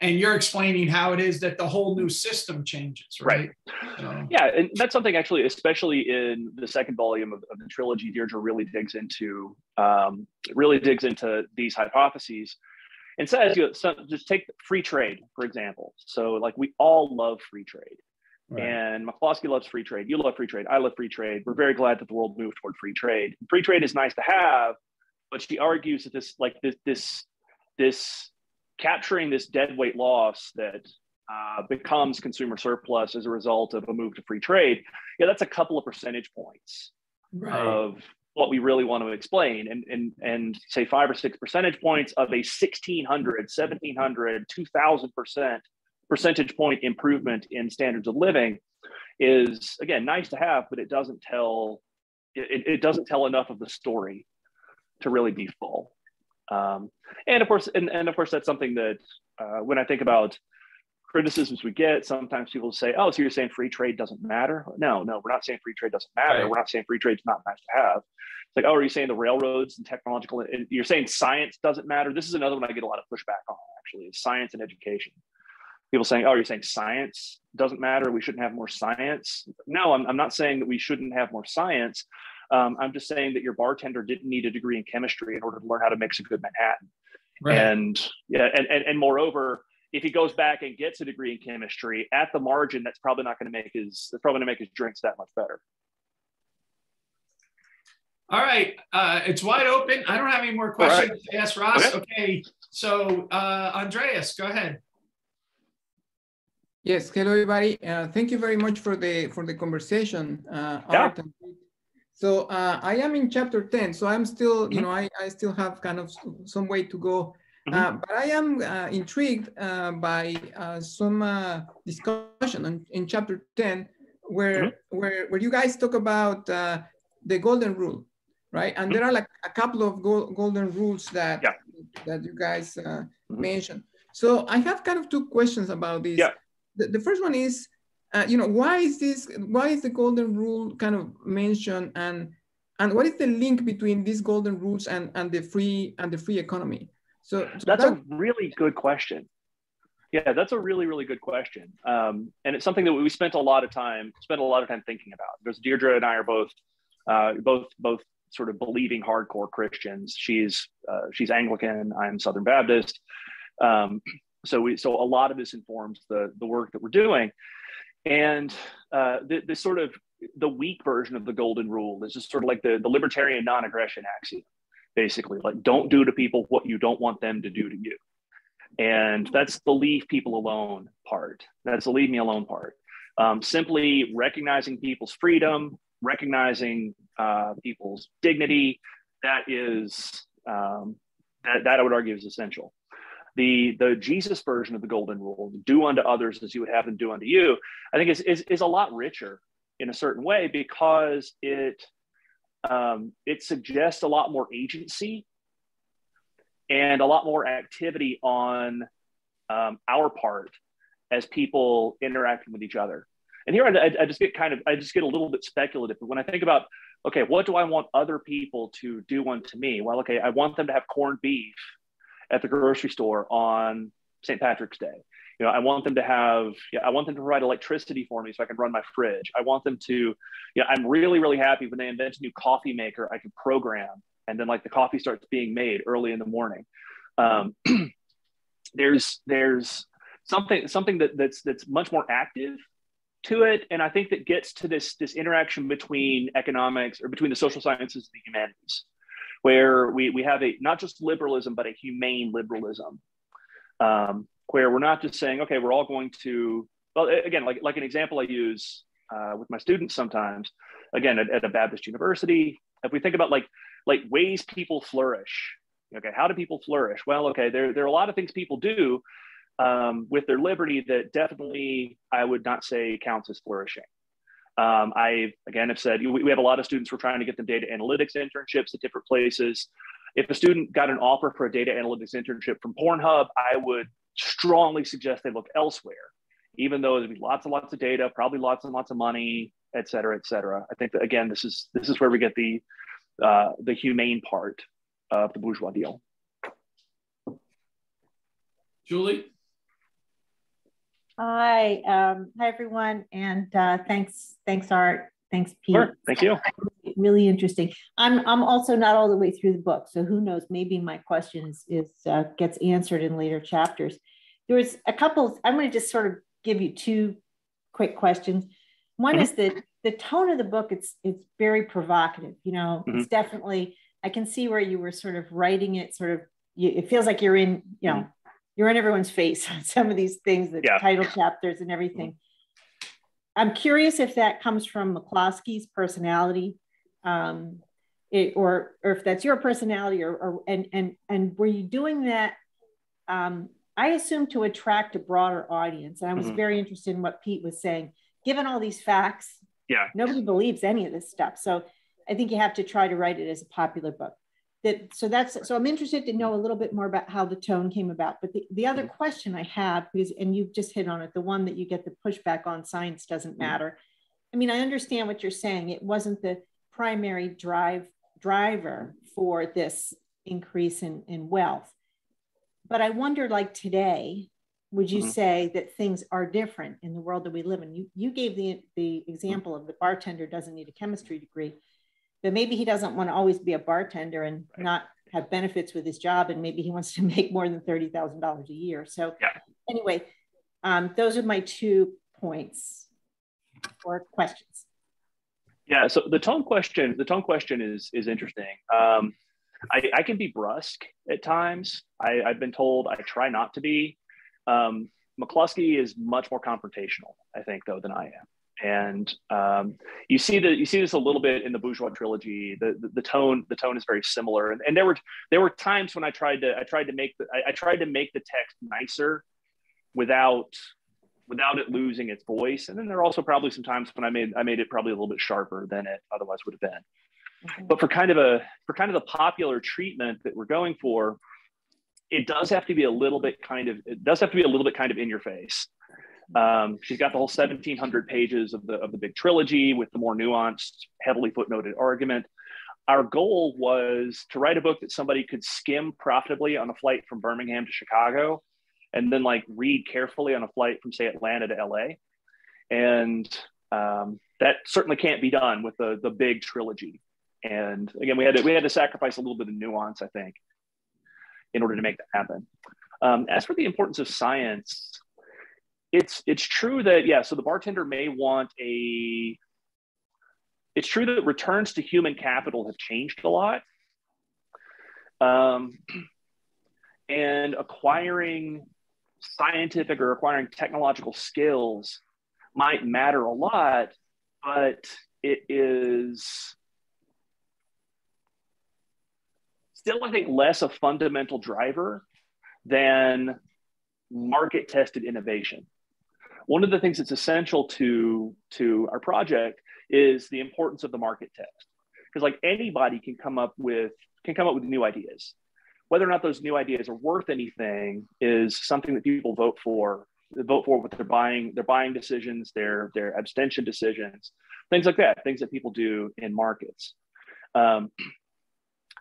and you're explaining how it is that the whole new system changes, right? Right. So. Yeah, and that's something actually, especially in the second volume of, of the trilogy, Deirdre really digs into, um, really digs into these hypotheses and says, you know, so just take free trade, for example. So like we all love free trade. Right. And McCloskey loves free trade. You love free trade. I love free trade. We're very glad that the world moved toward free trade. Free trade is nice to have, but she argues that this, like this, this, this capturing this deadweight loss that uh, becomes consumer surplus as a result of a move to free trade. Yeah, that's a couple of percentage points right. of what we really want to explain, and and and say five or six percentage points of a sixteen hundred, seventeen hundred, two thousand percent. Percentage point improvement in standards of living is, again, nice to have, but it doesn't tell it, it doesn't tell enough of the story to really be full. Um, and of course, and, and of course, that's something that uh, when I think about criticisms we get, sometimes people say, "Oh, so you're saying free trade doesn't matter?" No, no, we're not saying free trade doesn't matter. Right. We're not saying free trade's not nice to have. It's like, "Oh, are you saying the railroads and technological? And you're saying science doesn't matter?" This is another one I get a lot of pushback on. Actually, is science and education. People saying, "Oh, you're saying science doesn't matter. We shouldn't have more science." No, I'm, I'm not saying that we shouldn't have more science. Um, I'm just saying that your bartender didn't need a degree in chemistry in order to learn how to mix a good Manhattan. Right. And yeah, and, and and moreover, if he goes back and gets a degree in chemistry at the margin, that's probably not going to make his that's probably going to make his drinks that much better. All right, uh, it's wide open. I don't have any more questions right. to ask Ross. Okay, okay. So uh, Andreas, go ahead. Yes, hello everybody. Uh, thank you very much for the for the conversation. Uh, yeah. Art. So uh, I am in chapter ten, so I'm still, mm-hmm. you know, I, I still have kind of some way to go, mm-hmm. uh, but I am uh, intrigued uh, by uh, some uh, discussion in, in chapter ten, where mm-hmm. where where you guys talk about uh, the golden rule, right? And mm-hmm. there are like a couple of go golden rules that yeah. that you guys uh, mm-hmm. mentioned. So I have kind of two questions about this. Yeah. The first one is, Uh, you know, why is this, why is the golden rule kind of mentioned, and and what is the link between these golden rules and, and the free and the free economy? So, so that's that, a really good question. Yeah, that's a really, really good question. Um, and it's something that we spent a lot of time, spent a lot of time thinking about, because Deirdre and I are both, uh, both, both sort of believing hardcore Christians. She's, uh, she's Anglican, I'm Southern Baptist. Um, so we, so a lot of this informs the, the work that we're doing. And uh, the, the sort of the weak version of the golden rule is just sort of like the, the libertarian non-aggression axiom, basically, like don't do to people what you don't want them to do to you. And that's the leave people alone part. That's the leave me alone part. Um, simply recognizing people's freedom, recognizing uh, people's dignity, that is, um, that, that I would argue is essential. The, the Jesus version of the golden rule, do unto others as you would have them do unto you, I think is, is, is a lot richer in a certain way, because it, um, it suggests a lot more agency and a lot more activity on um, our part as people interacting with each other. And here I, I just get kind of, I just get a little bit speculative. But when I think about, okay, what do I want other people to do unto me? Well, okay, I want them to have corned beef at the grocery store on Saint Patrick's Day. You know, I want them to have, yeah, I want them to provide electricity for me so I can run my fridge. I want them to, you know, I'm really, really happy when they invent a new coffee maker I can program. And then like the coffee starts being made early in the morning. Um, there's there's something something that, that's that's much more active to it, and I think that gets to this this interaction between economics, or between the social sciences and the humanities, where we we have a not just liberalism but a humane liberalism, um, where we're not just saying, okay, we're all going to, well, again, like like an example I use uh, with my students sometimes, again at, at a Baptist university, if we think about like. like ways people flourish. Okay, how do people flourish? Well, okay, there, there are a lot of things people do um, with their liberty that definitely I would not say counts as flourishing. Um, I, again, have said, we, we have a lot of students, we're trying to get them data analytics internships at different places. If a student got an offer for a data analytics internship from Pornhub, I would strongly suggest they look elsewhere, even though there'd be lots and lots of data, probably lots and lots of money, et cetera, et cetera. I think that, again, this is, this is where we get the, Uh, the humane part of the bourgeois deal. Julie? Hi, um, hi everyone, and uh, thanks, thanks Art, thanks Pete. Sure. Thank you. Really interesting. I'm I'm also not all the way through the book, so who knows? Maybe my questions is uh, gets answered in later chapters. There was a couple. Of, I'm going to just sort of give you two quick questions. One mm-hmm. is that. The tone of the book, it's it's very provocative, you know, mm-hmm. it's definitely, I can see where you were sort of writing it sort of, you, it feels like you're in, you know, mm-hmm. you're in everyone's face on some of these things, the yeah. title chapters and everything. Mm-hmm. I'm curious if that comes from McCloskey's personality, um, it, or, or if that's your personality, or, or and, and, and were you doing that, um, I assume to attract a broader audience. And I was mm-hmm. very interested in what Pete was saying, given all these facts. Yeah. Nobody believes any of this stuff. So I think you have to try to write it as a popular book. That so that's so I'm interested to know a little bit more about how the tone came about. But the, the other question I have, because and you've just hit on it, the one that you get the pushback on, science doesn't matter. I mean, I understand what you're saying. It wasn't the primary drive driver for this increase in, in wealth. But I wonder, like today. Would you mm-hmm. say that things are different in the world that we live in? You, you gave the, the example of the bartender doesn't need a chemistry degree, but maybe he doesn't want to always be a bartender and right. not have benefits with his job. And maybe he wants to make more than thirty thousand dollars a year. So yeah. anyway, um, those are my two points or questions. Yeah, so the tone question, the tone question is, is interesting. Um, I, I can be brusque at times. I, I've been told I try not to be. Um, McCloskey is much more confrontational, I think, though, than I am. And um, you see the, you see this a little bit in the Bourgeois Trilogy. The, the, the tone the tone is very similar. And, and there were there were times when I tried to I tried to make the, I, I tried to make the text nicer, without without it losing its voice. And then there are also probably some times when I made I made it probably a little bit sharper than it otherwise would have been. Mm-hmm. But for kind of a for kind of the popular treatment that we're going for. It does have to be a little bit kind of, it does have to be a little bit kind of in your face. Um, she's got the whole seventeen hundred pages of the, of the big trilogy with the more nuanced, heavily footnoted argument. Our goal was to write a book that somebody could skim profitably on a flight from Birmingham to Chicago, and then like read carefully on a flight from, say, Atlanta to L A. And um, that certainly can't be done with the, the big trilogy. And again, we had to, we had to sacrifice a little bit of nuance, I think, in order to make that happen. Um, as for the importance of science, it's, it's true that, yeah, so the bartender may want a, it's true that returns to human capital have changed a lot. Um, and acquiring scientific or acquiring technological skills might matter a lot, but it is still, I think, less a fundamental driver than market-tested innovation. One of the things that's essential to, to our project is the importance of the market test. Because like anybody can come up with, can come up with new ideas. Whether or not those new ideas are worth anything is something that people vote for. They vote for with their buying, their buying decisions, their, their abstention decisions, things like that, things that people do in markets. Um,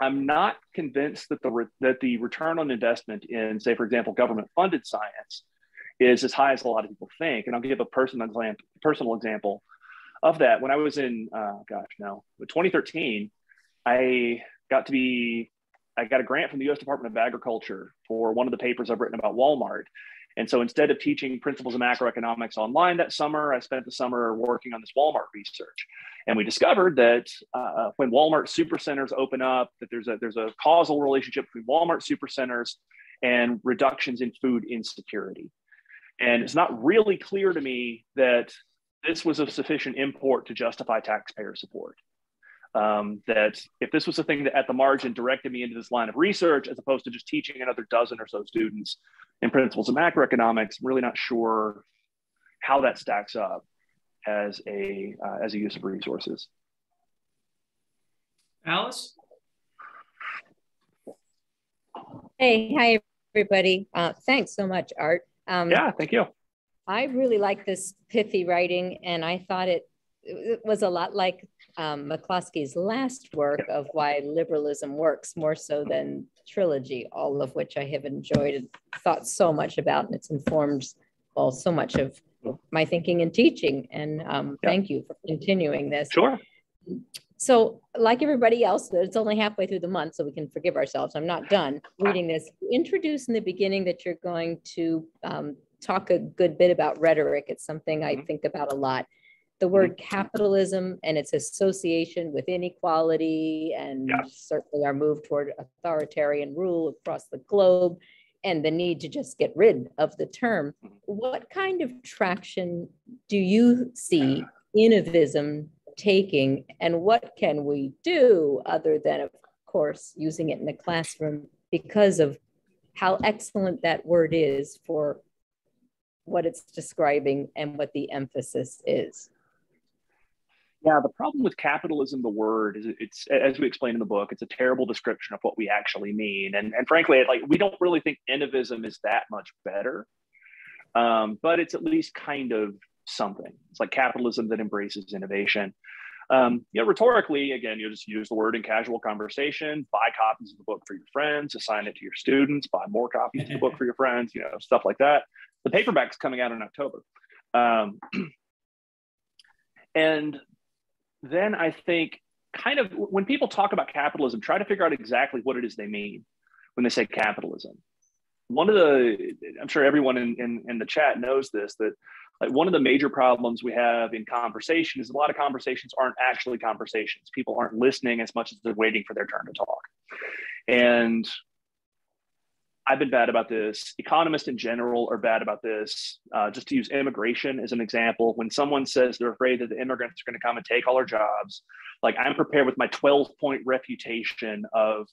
I'm not convinced that the, re, that the return on investment in, say, for example, government-funded science is as high as a lot of people think. And I'll give a personal, personal example of that. When I was in, uh, gosh, no, twenty thirteen, I got to be... I got a grant from the U S Department of Agriculture for one of the papers I've written about Walmart. And so instead of teaching principles of macroeconomics online that summer, I spent the summer working on this Walmart research. And we discovered that uh, when Walmart supercenters open up, that there's a, there's a causal relationship between Walmart supercenters and reductions in food insecurity. And it's not really clear to me that this was of sufficient import to justify taxpayer support. Um, that if this was a thing that at the margin directed me into this line of research, as opposed to just teaching another dozen or so students in principles of macroeconomics, I'm really not sure how that stacks up as a, uh, as a use of resources. Alice? Hey, hi, everybody. Uh, thanks so much, Art. Um, yeah, thank you. I really like this pithy writing, and I thought it, it was a lot like Um, McCloskey's last work of Why Liberalism Works, more so than Trilogy, all of which I have enjoyed and thought so much about, and it's informed well, so much of my thinking and teaching, and um, yeah. Thank you for continuing this. Sure. So like everybody else, it's only halfway through the month, so we can forgive ourselves. I'm not done reading this. You introduce in the beginning that you're going to um, talk a good bit about rhetoric. It's something I think about a lot. The word capitalism and its association with inequality, and yeah. certainly our move toward authoritarian rule across the globe, and the need to just get rid of the term. What kind of traction do you see innovism taking, and what can we do other than, of course, using it in the classroom because of how excellent that word is for what it's describing and what the emphasis is? Yeah, the problem with capitalism, the word, is it's, as we explain in the book, it's a terrible description of what we actually mean. And, and frankly, like we don't really think innovism is that much better, um, but it's at least kind of something. It's like capitalism that embraces innovation. Um, you know, rhetorically, again, you just use the word in casual conversation, buy copies of the book for your friends, assign it to your students, buy more copies of the book for your friends, you know, stuff like that. The paperback's coming out in October. Um, and then I think kind of when people talk about capitalism, try to figure out exactly what it is they mean when they say capitalism. One of the, I'm sure everyone in, in, in the chat knows this, that like one of the major problems we have in conversation is a lot of conversations aren't actually conversations. People aren't listening as much as they're waiting for their turn to talk. And I've been bad about this. Economists in general are bad about this. Uh, just to use immigration as an example, when someone says they're afraid that the immigrants are going to come and take all our jobs, like I'm prepared with my twelve point refutation of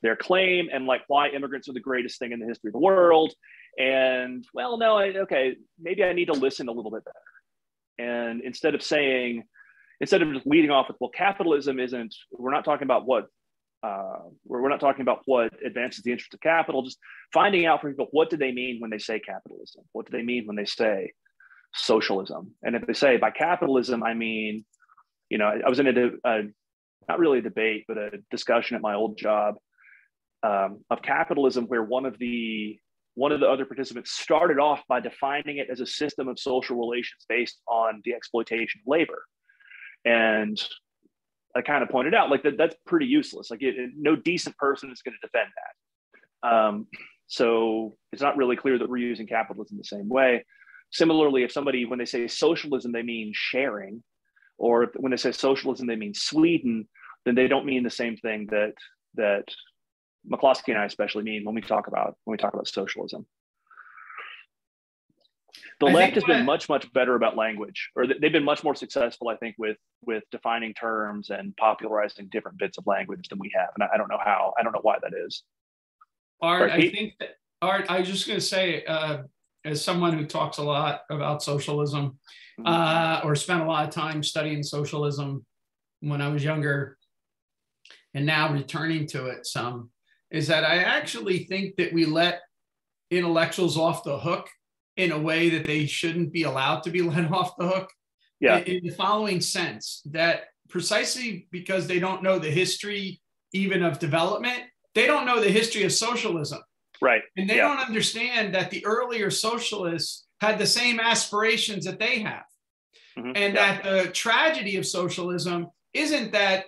their claim and like why immigrants are the greatest thing in the history of the world. And well, no, I, okay, maybe I need to listen a little bit better. And instead of saying, instead of just leading off with, well, capitalism isn't, we're not talking about what Uh, we're, we're not talking about what advances the interest of capital, just finding out for people, what do they mean when they say capitalism? What do they mean when they say socialism. And if they say by capitalism, I mean, you know, I was in a, a not really a debate, but a discussion at my old job um, of capitalism, where one of the one of the other participants started off by defining it as a system of social relations based on the exploitation of labor. And I kind of pointed out, like, that that's pretty useless. Like, it, it, no decent person is going to defend that. Um, so it's not really clear that we're using capitalism the same way. Similarly, if somebody, when they say socialism, they mean sharing, or when they say socialism, they mean Sweden, then they don't mean the same thing that that McCloskey and I especially mean when we talk about when we talk about socialism. The I left has been I... much, much better about language, or they've been much more successful, I think, with with defining terms and popularizing different bits of language than we have. And I, I don't know how, I don't know why that is. Art, right, I think that, Art, I was just going to say, uh, as someone who talks a lot about socialism, uh, or spent a lot of time studying socialism when I was younger, and now returning to it some, is that I actually think that we let intellectuals off the hook in a way that they shouldn't be allowed to be let off the hook. Yeah. In the following sense, that precisely because they don't know the history even of development, they don't know the history of socialism. Right. And they yeah. don't understand that the earlier socialists had the same aspirations that they have. Mm-hmm. And yeah. that the tragedy of socialism isn't that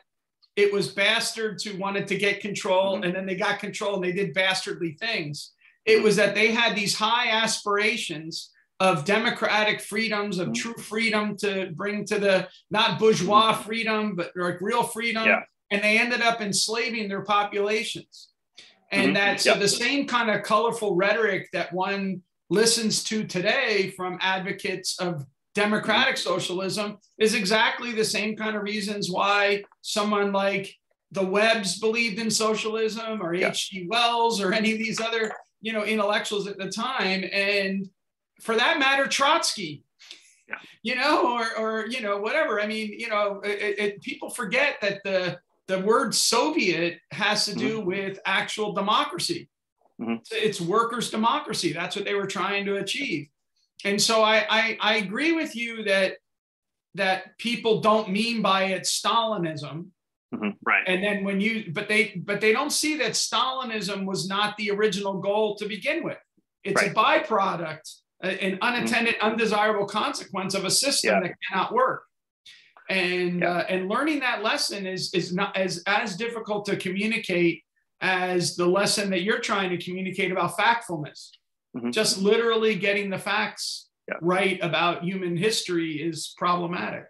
it was bastards who wanted to get control, mm-hmm. and then they got control and they did bastardly things. It was that they had these high aspirations of democratic freedoms, of mm-hmm. true freedom to bring to the, not bourgeois mm-hmm. freedom, but like real freedom. Yeah. And they ended up enslaving their populations. And mm-hmm. that, so yep. the same kind of colorful rhetoric that one listens to today from advocates of democratic mm-hmm. socialism is exactly the same kind of reasons why someone like the Webbs believed in socialism, or H G. Yeah. Wells, or any of these other, you know, intellectuals at the time. And for that matter, Trotsky, yeah. you know, or, or, you know, whatever. I mean, you know, it, it, people forget that the, the word Soviet has to do mm-hmm. with actual democracy. Mm-hmm. It's workers' democracy. That's what they were trying to achieve. And so I, I, I agree with you that, that people don't mean by it Stalinism. Mm-hmm. Right. And then when you, but they, but they don't see that Stalinism was not the original goal to begin with. It's right. a byproduct, an unintended, mm-hmm. undesirable consequence of a system yeah. that cannot work. And yeah. uh, and learning that lesson is is not as as difficult to communicate as the lesson that you're trying to communicate about factfulness. Mm-hmm. Just literally getting the facts yeah. right about human history is problematic.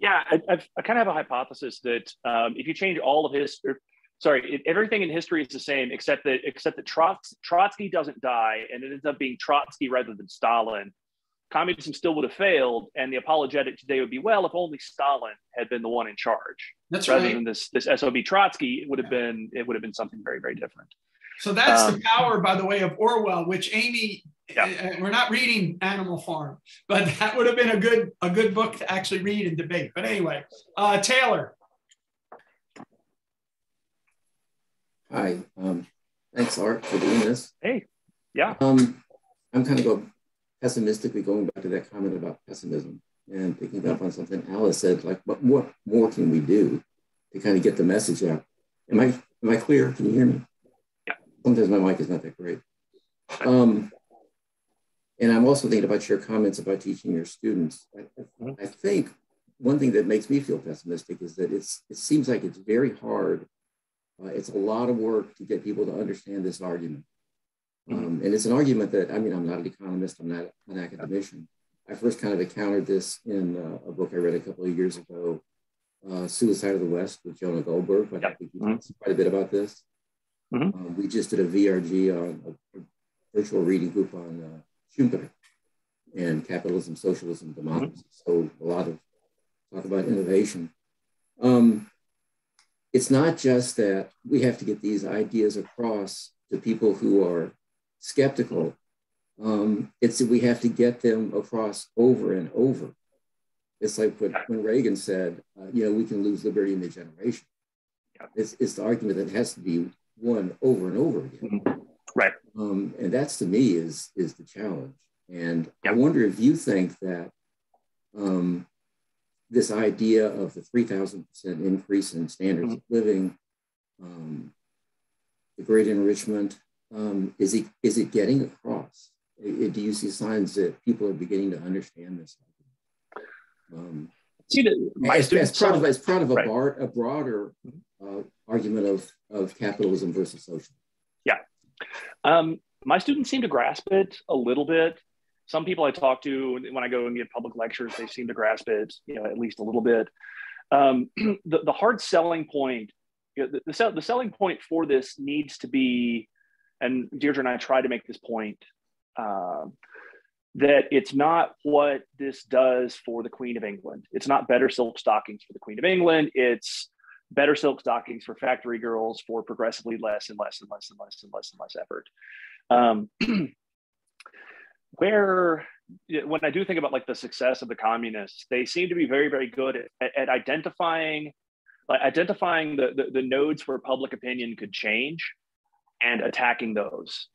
Yeah, I, I've, I kind of have a hypothesis that um, if you change all of his, or, sorry, if everything in history is the same except that except that Trots, Trotsky doesn't die, and it ends up being Trotsky rather than Stalin, communism still would have failed, and the apologetic today would be, well, if only Stalin had been the one in charge. That's rather right. than this this S O B Trotsky, it would have yeah. been it would have been something very, very different. So that's um, the power, by the way, of Orwell, which Amy, yeah. we're not reading Animal Farm, but that would have been a good a good book to actually read and debate. But anyway, uh, Taylor. Hi, um, thanks, Art, for doing this. Hey, yeah. Um, I'm kind of going pessimistically going back to that comment about pessimism and picking up on something Alice said, like, but what more can we do to kind of get the message out? Am I, am I clear? Can you hear me? Sometimes my mic is not that great. Um, and I'm also thinking about your comments about teaching your students. I, I think one thing that makes me feel pessimistic is that it's it seems like it's very hard. Uh, it's a lot of work to get people to understand this argument. Um, and it's an argument that, I mean, I'm not an economist, I'm not an academician. I first kind of encountered this in uh, a book I read a couple of years ago, uh, Suicide of the West with Jonah Goldberg. I think he talks quite a bit about this. Mm-hmm. uh, we just did a V R G on a, a virtual reading group on uh, Schumpeter and capitalism, socialism, democracy. Mm-hmm. So a lot of talk about innovation. Um, it's not just that we have to get these ideas across to people who are skeptical. Um, it's that we have to get them across over and over. It's like what, when Reagan said, uh, you know, we can lose liberty in a generation. Yeah. It's, it's the argument that has to be one over and over again. Mm-hmm. Right. Um, and that's, to me, is, is the challenge. And I wonder if you think that um, this idea of the three thousand percent increase in standards of living, um, the great enrichment, um, is it, is it getting across? Do you see signs that people are beginning to understand this? Um, See, the, my as, as, part of, as part of a, right. bar, a broader uh, argument of, of capitalism versus socialism. Yeah. Um, my students seem to grasp it a little bit. Some people I talk to when I go and give public lectures, they seem to grasp it, you know, at least a little bit. Um, the, the hard selling point, you know, the, the, sell, the selling point for this needs to be, and Deirdre and I try to make this point, uh, that it's not what this does for the Queen of England. It's not better silk stockings for the Queen of England. It's better silk stockings for factory girls for progressively less and less and less and less and less and less effort. Um, where, when I do think about like the success of the communists, they seem to be very, very good at, at identifying, like identifying the, the, the nodes where public opinion could change and attacking those.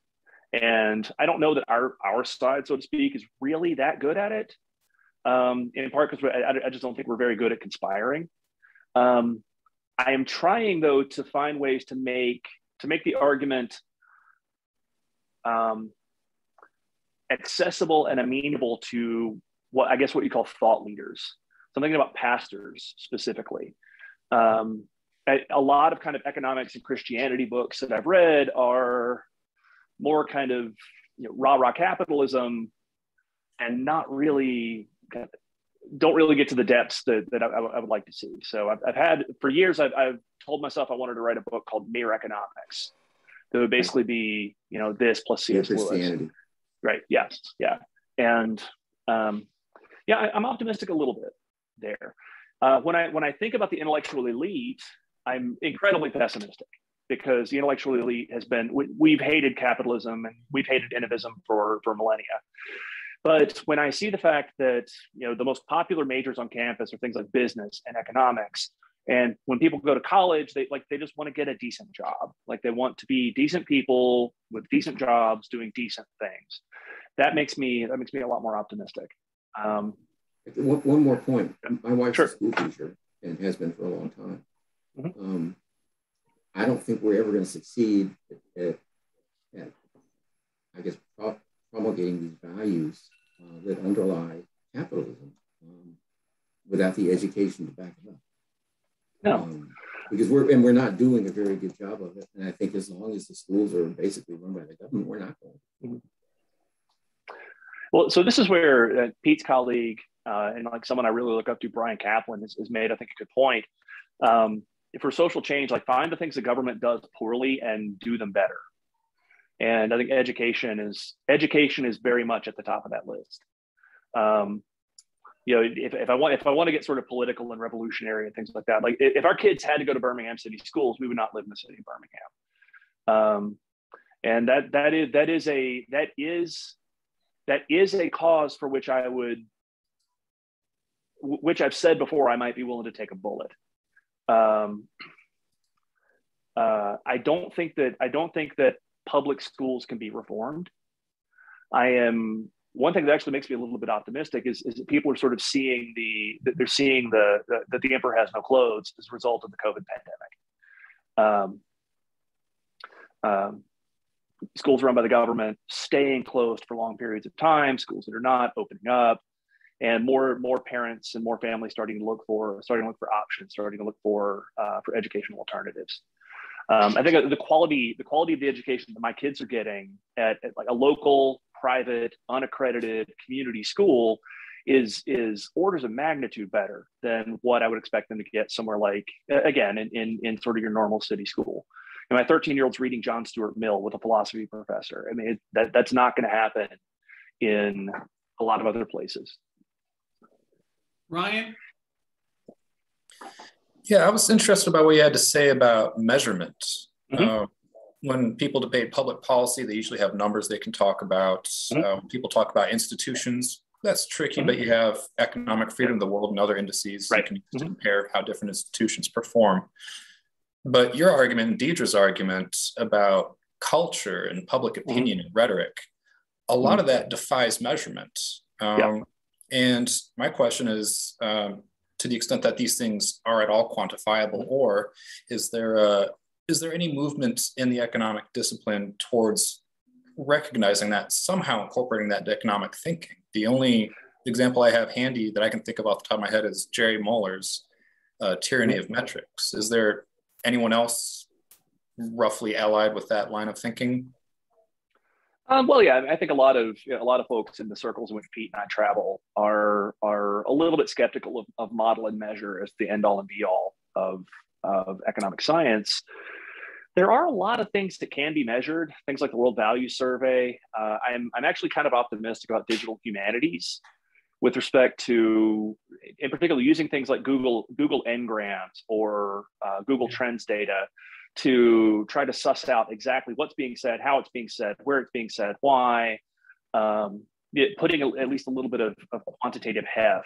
And I don't know that our, our side, so to speak, is really that good at it, um, in part because I, I just don't think we're very good at conspiring. Um, I am trying, though, to find ways to make, to make the argument um, accessible and amenable to what, I guess, what you call thought leaders. So I'm thinking about pastors specifically. Um, I, a lot of kind of economics and Christianity books that I've read are more kind of, you know, rah-rah capitalism, and not really, kind of, don't really get to the depths that, that I, I would like to see. So I've, I've had, for years, I've, I've told myself I wanted to write a book called Mere Economics. That would basically be, you know, this plus C S Lewis. Right, yes, yeah. And um, yeah, I, I'm optimistic a little bit there. Uh, when I when I think about the intellectual elite, I'm incredibly pessimistic. Because the intellectual elite has been, we, we've hated capitalism and we've hated innovism for, for millennia. But when I see the fact that, you know, the most popular majors on campus are things like business and economics, and when people go to college, they like, they just want to get a decent job. Like they want to be decent people with decent jobs doing decent things. That makes me, that makes me a lot more optimistic. Um, one, one more point. My wife's sure. a school teacher and has been for a long time. Mm-hmm. um, I don't think we're ever going to succeed at, at, at I guess, promulgating these values uh, that underlie capitalism um, without the education to back it up. No. Um, because we're, and we're not doing a very good job of it. And I think as long as the schools are basically run by the government, we're not going to. Mm-hmm. Well, so this is where uh, Pete's colleague uh, and like someone I really look up to, Brian Kaplan, has, has made, I think, a good point. Um, For social change, like find the things the government does poorly and do them better. And I think education is education is very much at the top of that list. Um, you know, if, if I want if I want to get sort of political and revolutionary and things like that, like if our kids had to go to Birmingham City schools, we would not live in the city of Birmingham. Um, and that that is that is a that is that is a cause for which I would, which I've said before, I might be willing to take a bullet. Um, uh, I don't think that I don't think that public schools can be reformed. I am one thing that actually makes me a little bit optimistic is, is that people are sort of seeing the that they're seeing the, the that the emperor has no clothes as a result of the COVID pandemic. Um, um, schools run by the government staying closed for long periods of time. Schools that are not opening up. And more, more parents and more families starting to look for, starting to look for options, starting to look for, uh, for educational alternatives. Um, I think the quality, the quality of the education that my kids are getting at, at like a local, private, unaccredited community school is is orders of magnitude better than what I would expect them to get somewhere like, again, in in, in sort of your normal city school. And my thirteen-year-old's reading John Stuart Mill with a philosophy professor. I mean, it, that that's not going to happen in a lot of other places. Ryan? Yeah, I was interested by what you had to say about measurement. Mm-hmm. uh, when people debate public policy, they usually have numbers they can talk about. Mm-hmm. uh, when people talk about institutions, that's tricky, mm-hmm. but you have economic freedom of the world and other indices. Right. You can mm-hmm. compare how different institutions perform. But your argument, Deirdre's argument about culture and public opinion mm-hmm. and rhetoric, a lot of that defies measurement. Um, yeah. And my question is, um, to the extent that these things are at all quantifiable, or is there a, is there any movement in the economic discipline towards recognizing that, somehow incorporating that into economic thinking? The only example I have handy that I can think of off the top of my head is Jerry Muller's uh, Tyranny of Metrics. Is there anyone else roughly allied with that line of thinking? Um, well, yeah, I think a lot of you know, a lot of folks in the circles in which Pete and I travel are are a little bit skeptical of, of model and measure as the end all and be all of of economic science. There are a lot of things that can be measured, things like the World Value Survey. Uh, I'm I'm actually kind of optimistic about digital humanities with respect to, in particular, using things like Google Google Ngrams or uh, Google Trends data to try to suss out exactly what's being said, how it's being said, where it's being said, why, um, it, putting a, at least a little bit of, of quantitative heft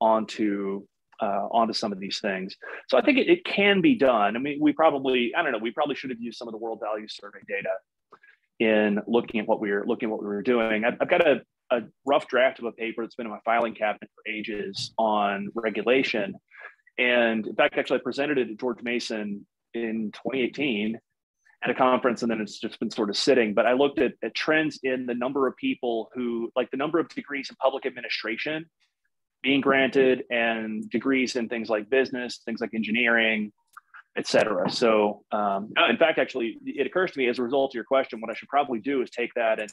onto uh, onto some of these things. So I think it, it can be done. I mean, we probably, I don't know, we probably should have used some of the World Value Survey data in looking at what we were looking at what we were doing. I've, I've got a, a rough draft of a paper that's been in my filing cabinet for ages on regulation. And in fact, actually I presented it to George Mason in twenty eighteen at a conference, and then it's just been sort of sitting. But I looked at, at trends in the number of people who, like the number of degrees in public administration being granted and degrees in things like business, things like engineering, et cetera. So um, in fact, actually, it occurs to me as a result of your question, what I should probably do is take that and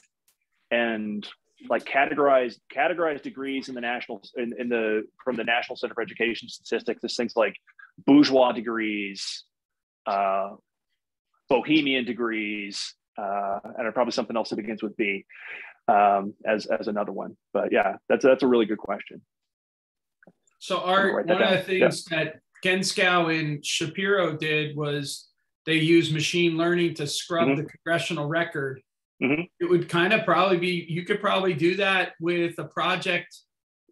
and like categorize categorize degrees in the national in, in the from the National Center for Education Statistics. There's things like bourgeois degrees, Uh, Bohemian degrees, uh, and probably something else that begins with B, um, as as another one. But yeah, that's that's a really good question. So Art, one of the things yeah. that Genskow and Shapiro did was they used machine learning to scrub mm-hmm. the congressional record. Mm-hmm. It would kind of probably be, you could probably do that with a project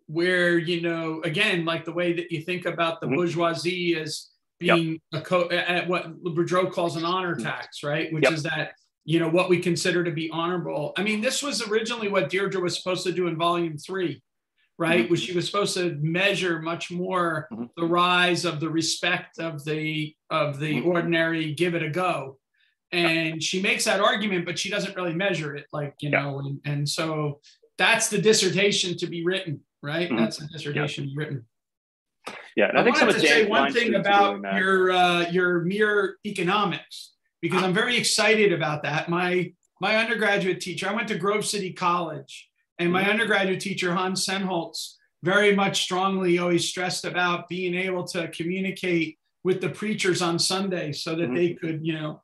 where, you know, again, like the way that you think about the mm-hmm. bourgeoisie as being yep. a co at what Boudreaux calls an honor tax, right? Which yep. is that, you know, what we consider to be honorable. I mean, this was originally what Deirdre was supposed to do in volume three, right? Mm-hmm. Which she was supposed to measure much more mm-hmm. the rise of the respect of the of the mm-hmm. ordinary, give it a go. And yep. she makes that argument, but she doesn't really measure it, like, you yep. know, and, and so that's the dissertation to be written, right? Mm-hmm. That's the dissertation yep. written. Yeah, and I, I think wanted to say one thing about your uh, your mere economics, because I'm very excited about that. My my undergraduate teacher, I went to Grove City College, and my mm-hmm. undergraduate teacher, Hans Senholtz, very much strongly always stressed about being able to communicate with the preachers on Sunday so that mm-hmm. they could, you know.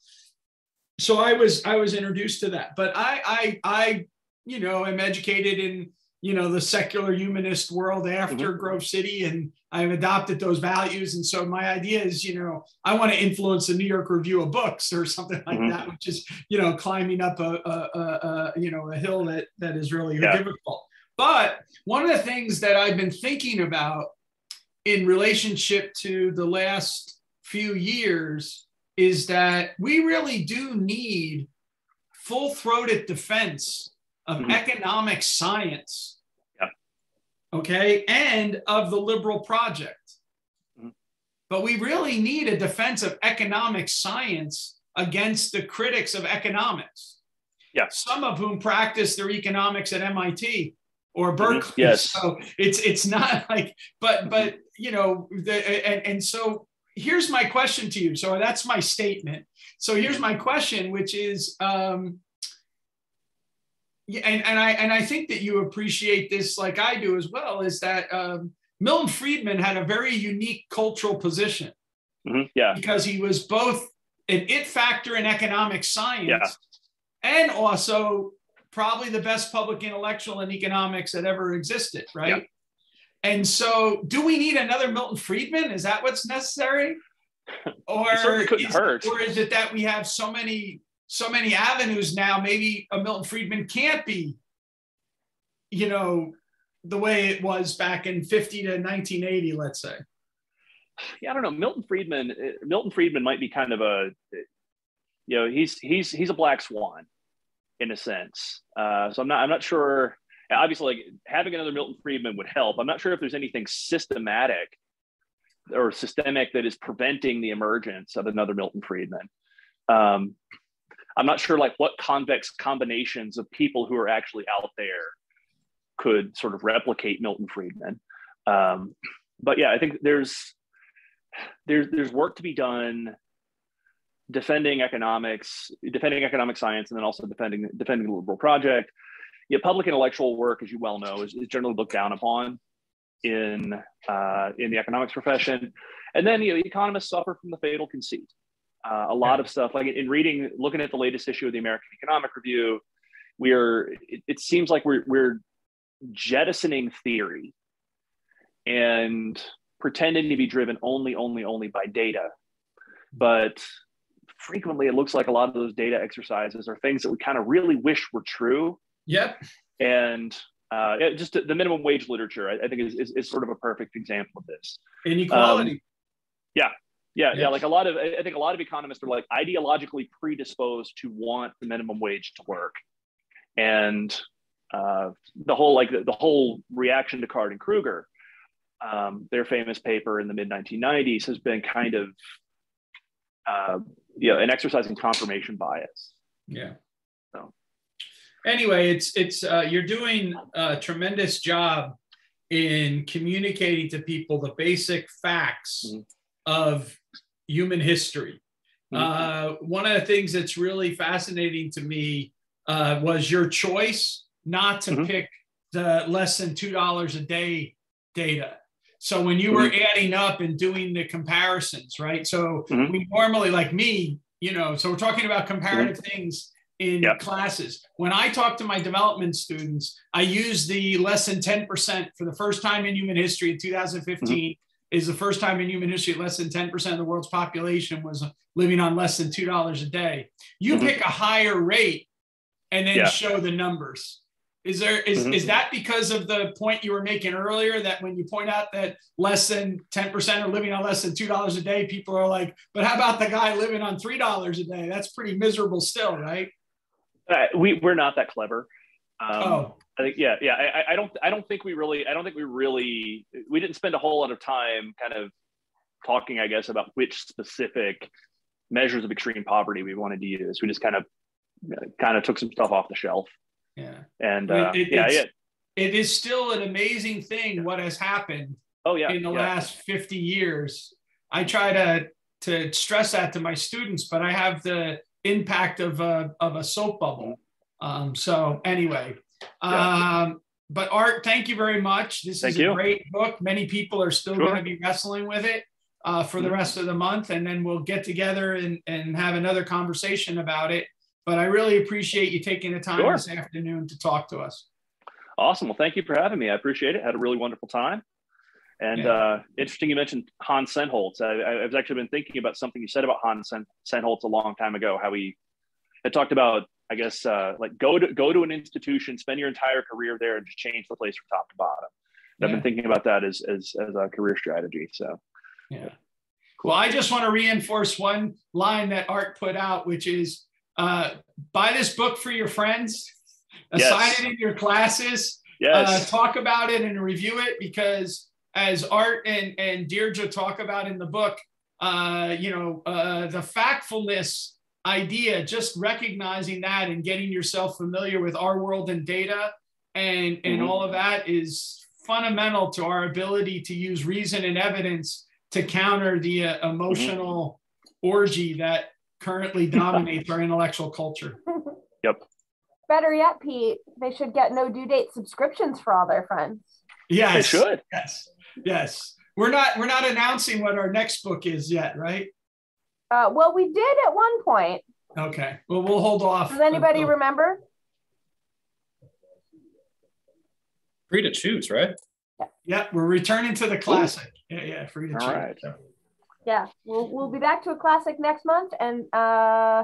So I was I was introduced to that, but I I I you know am educated in, you know, the secular humanist world after mm-hmm. Grove City, and I've adopted those values. And so my idea is, you know, I want to influence the New York Review of Books or something like mm-hmm. that, which is, you know, climbing up a, a, a, a you know, a hill that, that is really yeah. difficult. But one of the things that I've been thinking about in relationship to the last few years is that we really do need full-throated defense of mm-hmm. economic science, yeah. okay, and of the liberal project. Mm-hmm. But we really need a defense of economic science against the critics of economics, yeah. some of whom practice their economics at M I T or Berkeley. Mm-hmm. Yes. So it's, it's not like, but, mm-hmm. but you know, the, and, and so here's my question to you. So that's my statement. So here's my question, which is, um, Yeah, and, and I and I think that you appreciate this like I do as well, is that um, Milton Friedman had a very unique cultural position. Mm-hmm. Yeah. Because he was both an it factor in economic science yeah. and also probably the best public intellectual in economics that ever existed, right? Yeah. And so do we need another Milton Friedman? Is that what's necessary? Or, it certainly couldn't is, hurt. Or is it that we have so many... so many avenues now, maybe a Milton Friedman can't be, you know, the way it was back in fifty to nineteen eighty, let's say. Yeah, I don't know. Milton Friedman, Milton Friedman might be kind of a, you know, he's, he's, he's a black swan in a sense. Uh, so I'm not, I'm not sure, obviously like having another Milton Friedman would help. I'm not sure if there's anything systematic or systemic that is preventing the emergence of another Milton Friedman. Um, I'm not sure like what convex combinations of people who are actually out there could sort of replicate Milton Friedman. Um, but yeah, I think there's, there's, there's work to be done defending economics, defending economic science, and then also defending, defending the liberal project. Yeah, public intellectual work, as you well know, is, is generally looked down upon in, uh, in the economics profession. And then, you know, economists suffer from the fatal conceit. Uh, a lot of stuff, like in reading, looking at the latest issue of the American Economic Review, we are, it, it seems like we're, we're jettisoning theory and pretending to be driven only, only, only by data. But frequently it looks like a lot of those data exercises are things that we kind of really wish were true. Yep. And uh, it, just the minimum wage literature, I, I think is, is, is sort of a perfect example of this. Inequality. Um, yeah. Yeah, yeah, like a lot of, I think a lot of economists are like ideologically predisposed to want the minimum wage to work. And uh, the whole, like the, the whole reaction to Card and Kruger, um, their famous paper in the mid nineteen nineties has been kind of, uh, you know, an exercise in confirmation bias. Yeah. So anyway, it's, it's uh, you're doing a tremendous job in communicating to people the basic facts mm-hmm. of human history. Mm-hmm. uh, one of the things that's really fascinating to me uh, was your choice not to mm-hmm. pick the less than two dollars a day data. So when you mm-hmm. were adding up and doing the comparisons, right? So mm-hmm. we normally, like me, you know, so we're talking about comparative mm-hmm. things in yep. classes. When I talk to my development students, I use the less than ten percent for the first time in human history in two thousand fifteen. Mm-hmm. is the first time in human history less than ten percent of the world's population was living on less than two dollars a day. You mm-hmm. pick a higher rate and then yeah. show the numbers. Is there is, mm-hmm. is that because of the point you were making earlier, that when you point out that less than ten percent are living on less than two dollars a day, people are like, but how about the guy living on three dollars a day? That's pretty miserable still, right? Uh, we, we're not that clever. Um, oh. I think, yeah, yeah. I, I don't, I don't think we really, I don't think we really, we didn't spend a whole lot of time kind of talking, I guess, about which specific measures of extreme poverty we wanted to use. We just kind of, kind of took some stuff off the shelf. Yeah. And uh, it, it, yeah, yeah, it is still an amazing thing what has happened. Oh yeah. In the yeah. last fifty years, I try to to stress that to my students, but I have the impact of a of a soap bubble. Um, so anyway. Yeah. Um, but Art, thank you very much. This thank is a you. Great book. Many people are still sure. going to be wrestling with it uh, for the rest of the month, and then we'll get together and, and have another conversation about it. But I really appreciate you taking the time sure. this afternoon to talk to us. Awesome. Well, thank you for having me. I appreciate it. I had a really wonderful time. And yeah. uh, interesting you mentioned Hans Senholtz. I, I've actually been thinking about something you said about Hans Senholtz a long time ago, how he had talked about I guess uh, like go to go to an institution, spend your entire career there, and just change the place from top to bottom. Yeah. I've been thinking about that as as, as a career strategy. So, yeah. yeah, cool. Well, I just want to reinforce one line that Art put out, which is uh, buy this book for your friends, yes. assign it in your classes, yes. uh, talk about it and review it, because as Art and and Deirdre talk about in the book, uh, you know, uh, the factfulness idea, just recognizing that and getting yourself familiar with our world and data and, and mm-hmm. all of that is fundamental to our ability to use reason and evidence to counter the uh, emotional mm-hmm. orgy that currently dominates our intellectual culture. Yep. Better yet, Pete, they should get no due date subscriptions for all their friends. Yes. They should. Yes. Yes. We're not, we're not announcing what our next book is yet, right? Uh, well, we did at one point. Okay. Well, we'll hold off. Does anybody until... remember? Free to choose, right? Yeah. yeah we're returning to the classic. Yeah, yeah. Free to All choose. All right. Yeah. We'll we'll be back to a classic next month, and uh,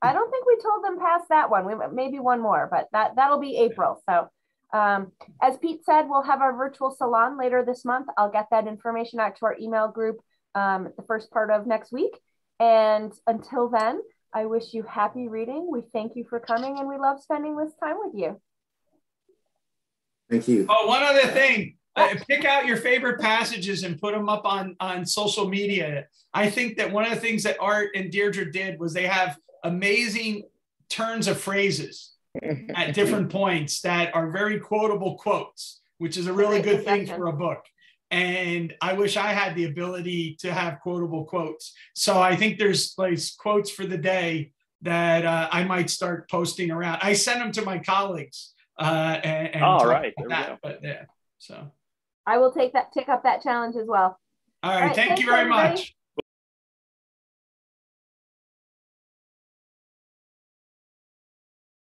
I don't think we told them past that one. We maybe one more, but that that'll be April. So, um, as Pete said, we'll have our virtual salon later this month. I'll get that information out to our email group um, the first part of next week. And until then, I wish you happy reading. We thank you for coming, and we love spending this time with you. Thank you. Oh, one other thing. Uh, pick out your favorite passages and put them up on, on social media. I think that one of the things that Art and Deirdre did was they have amazing turns of phrases at different points that are very quotable quotes, which is a really good thing for a book. And I wish I had the ability to have quotable quotes. So I think there's like quotes for the day that uh, I might start posting around. I send them to my colleagues. Uh, and, and All right. There that, we go. But yeah, so. I will take that, take up that challenge as well. All right. All right thank you very everybody. much.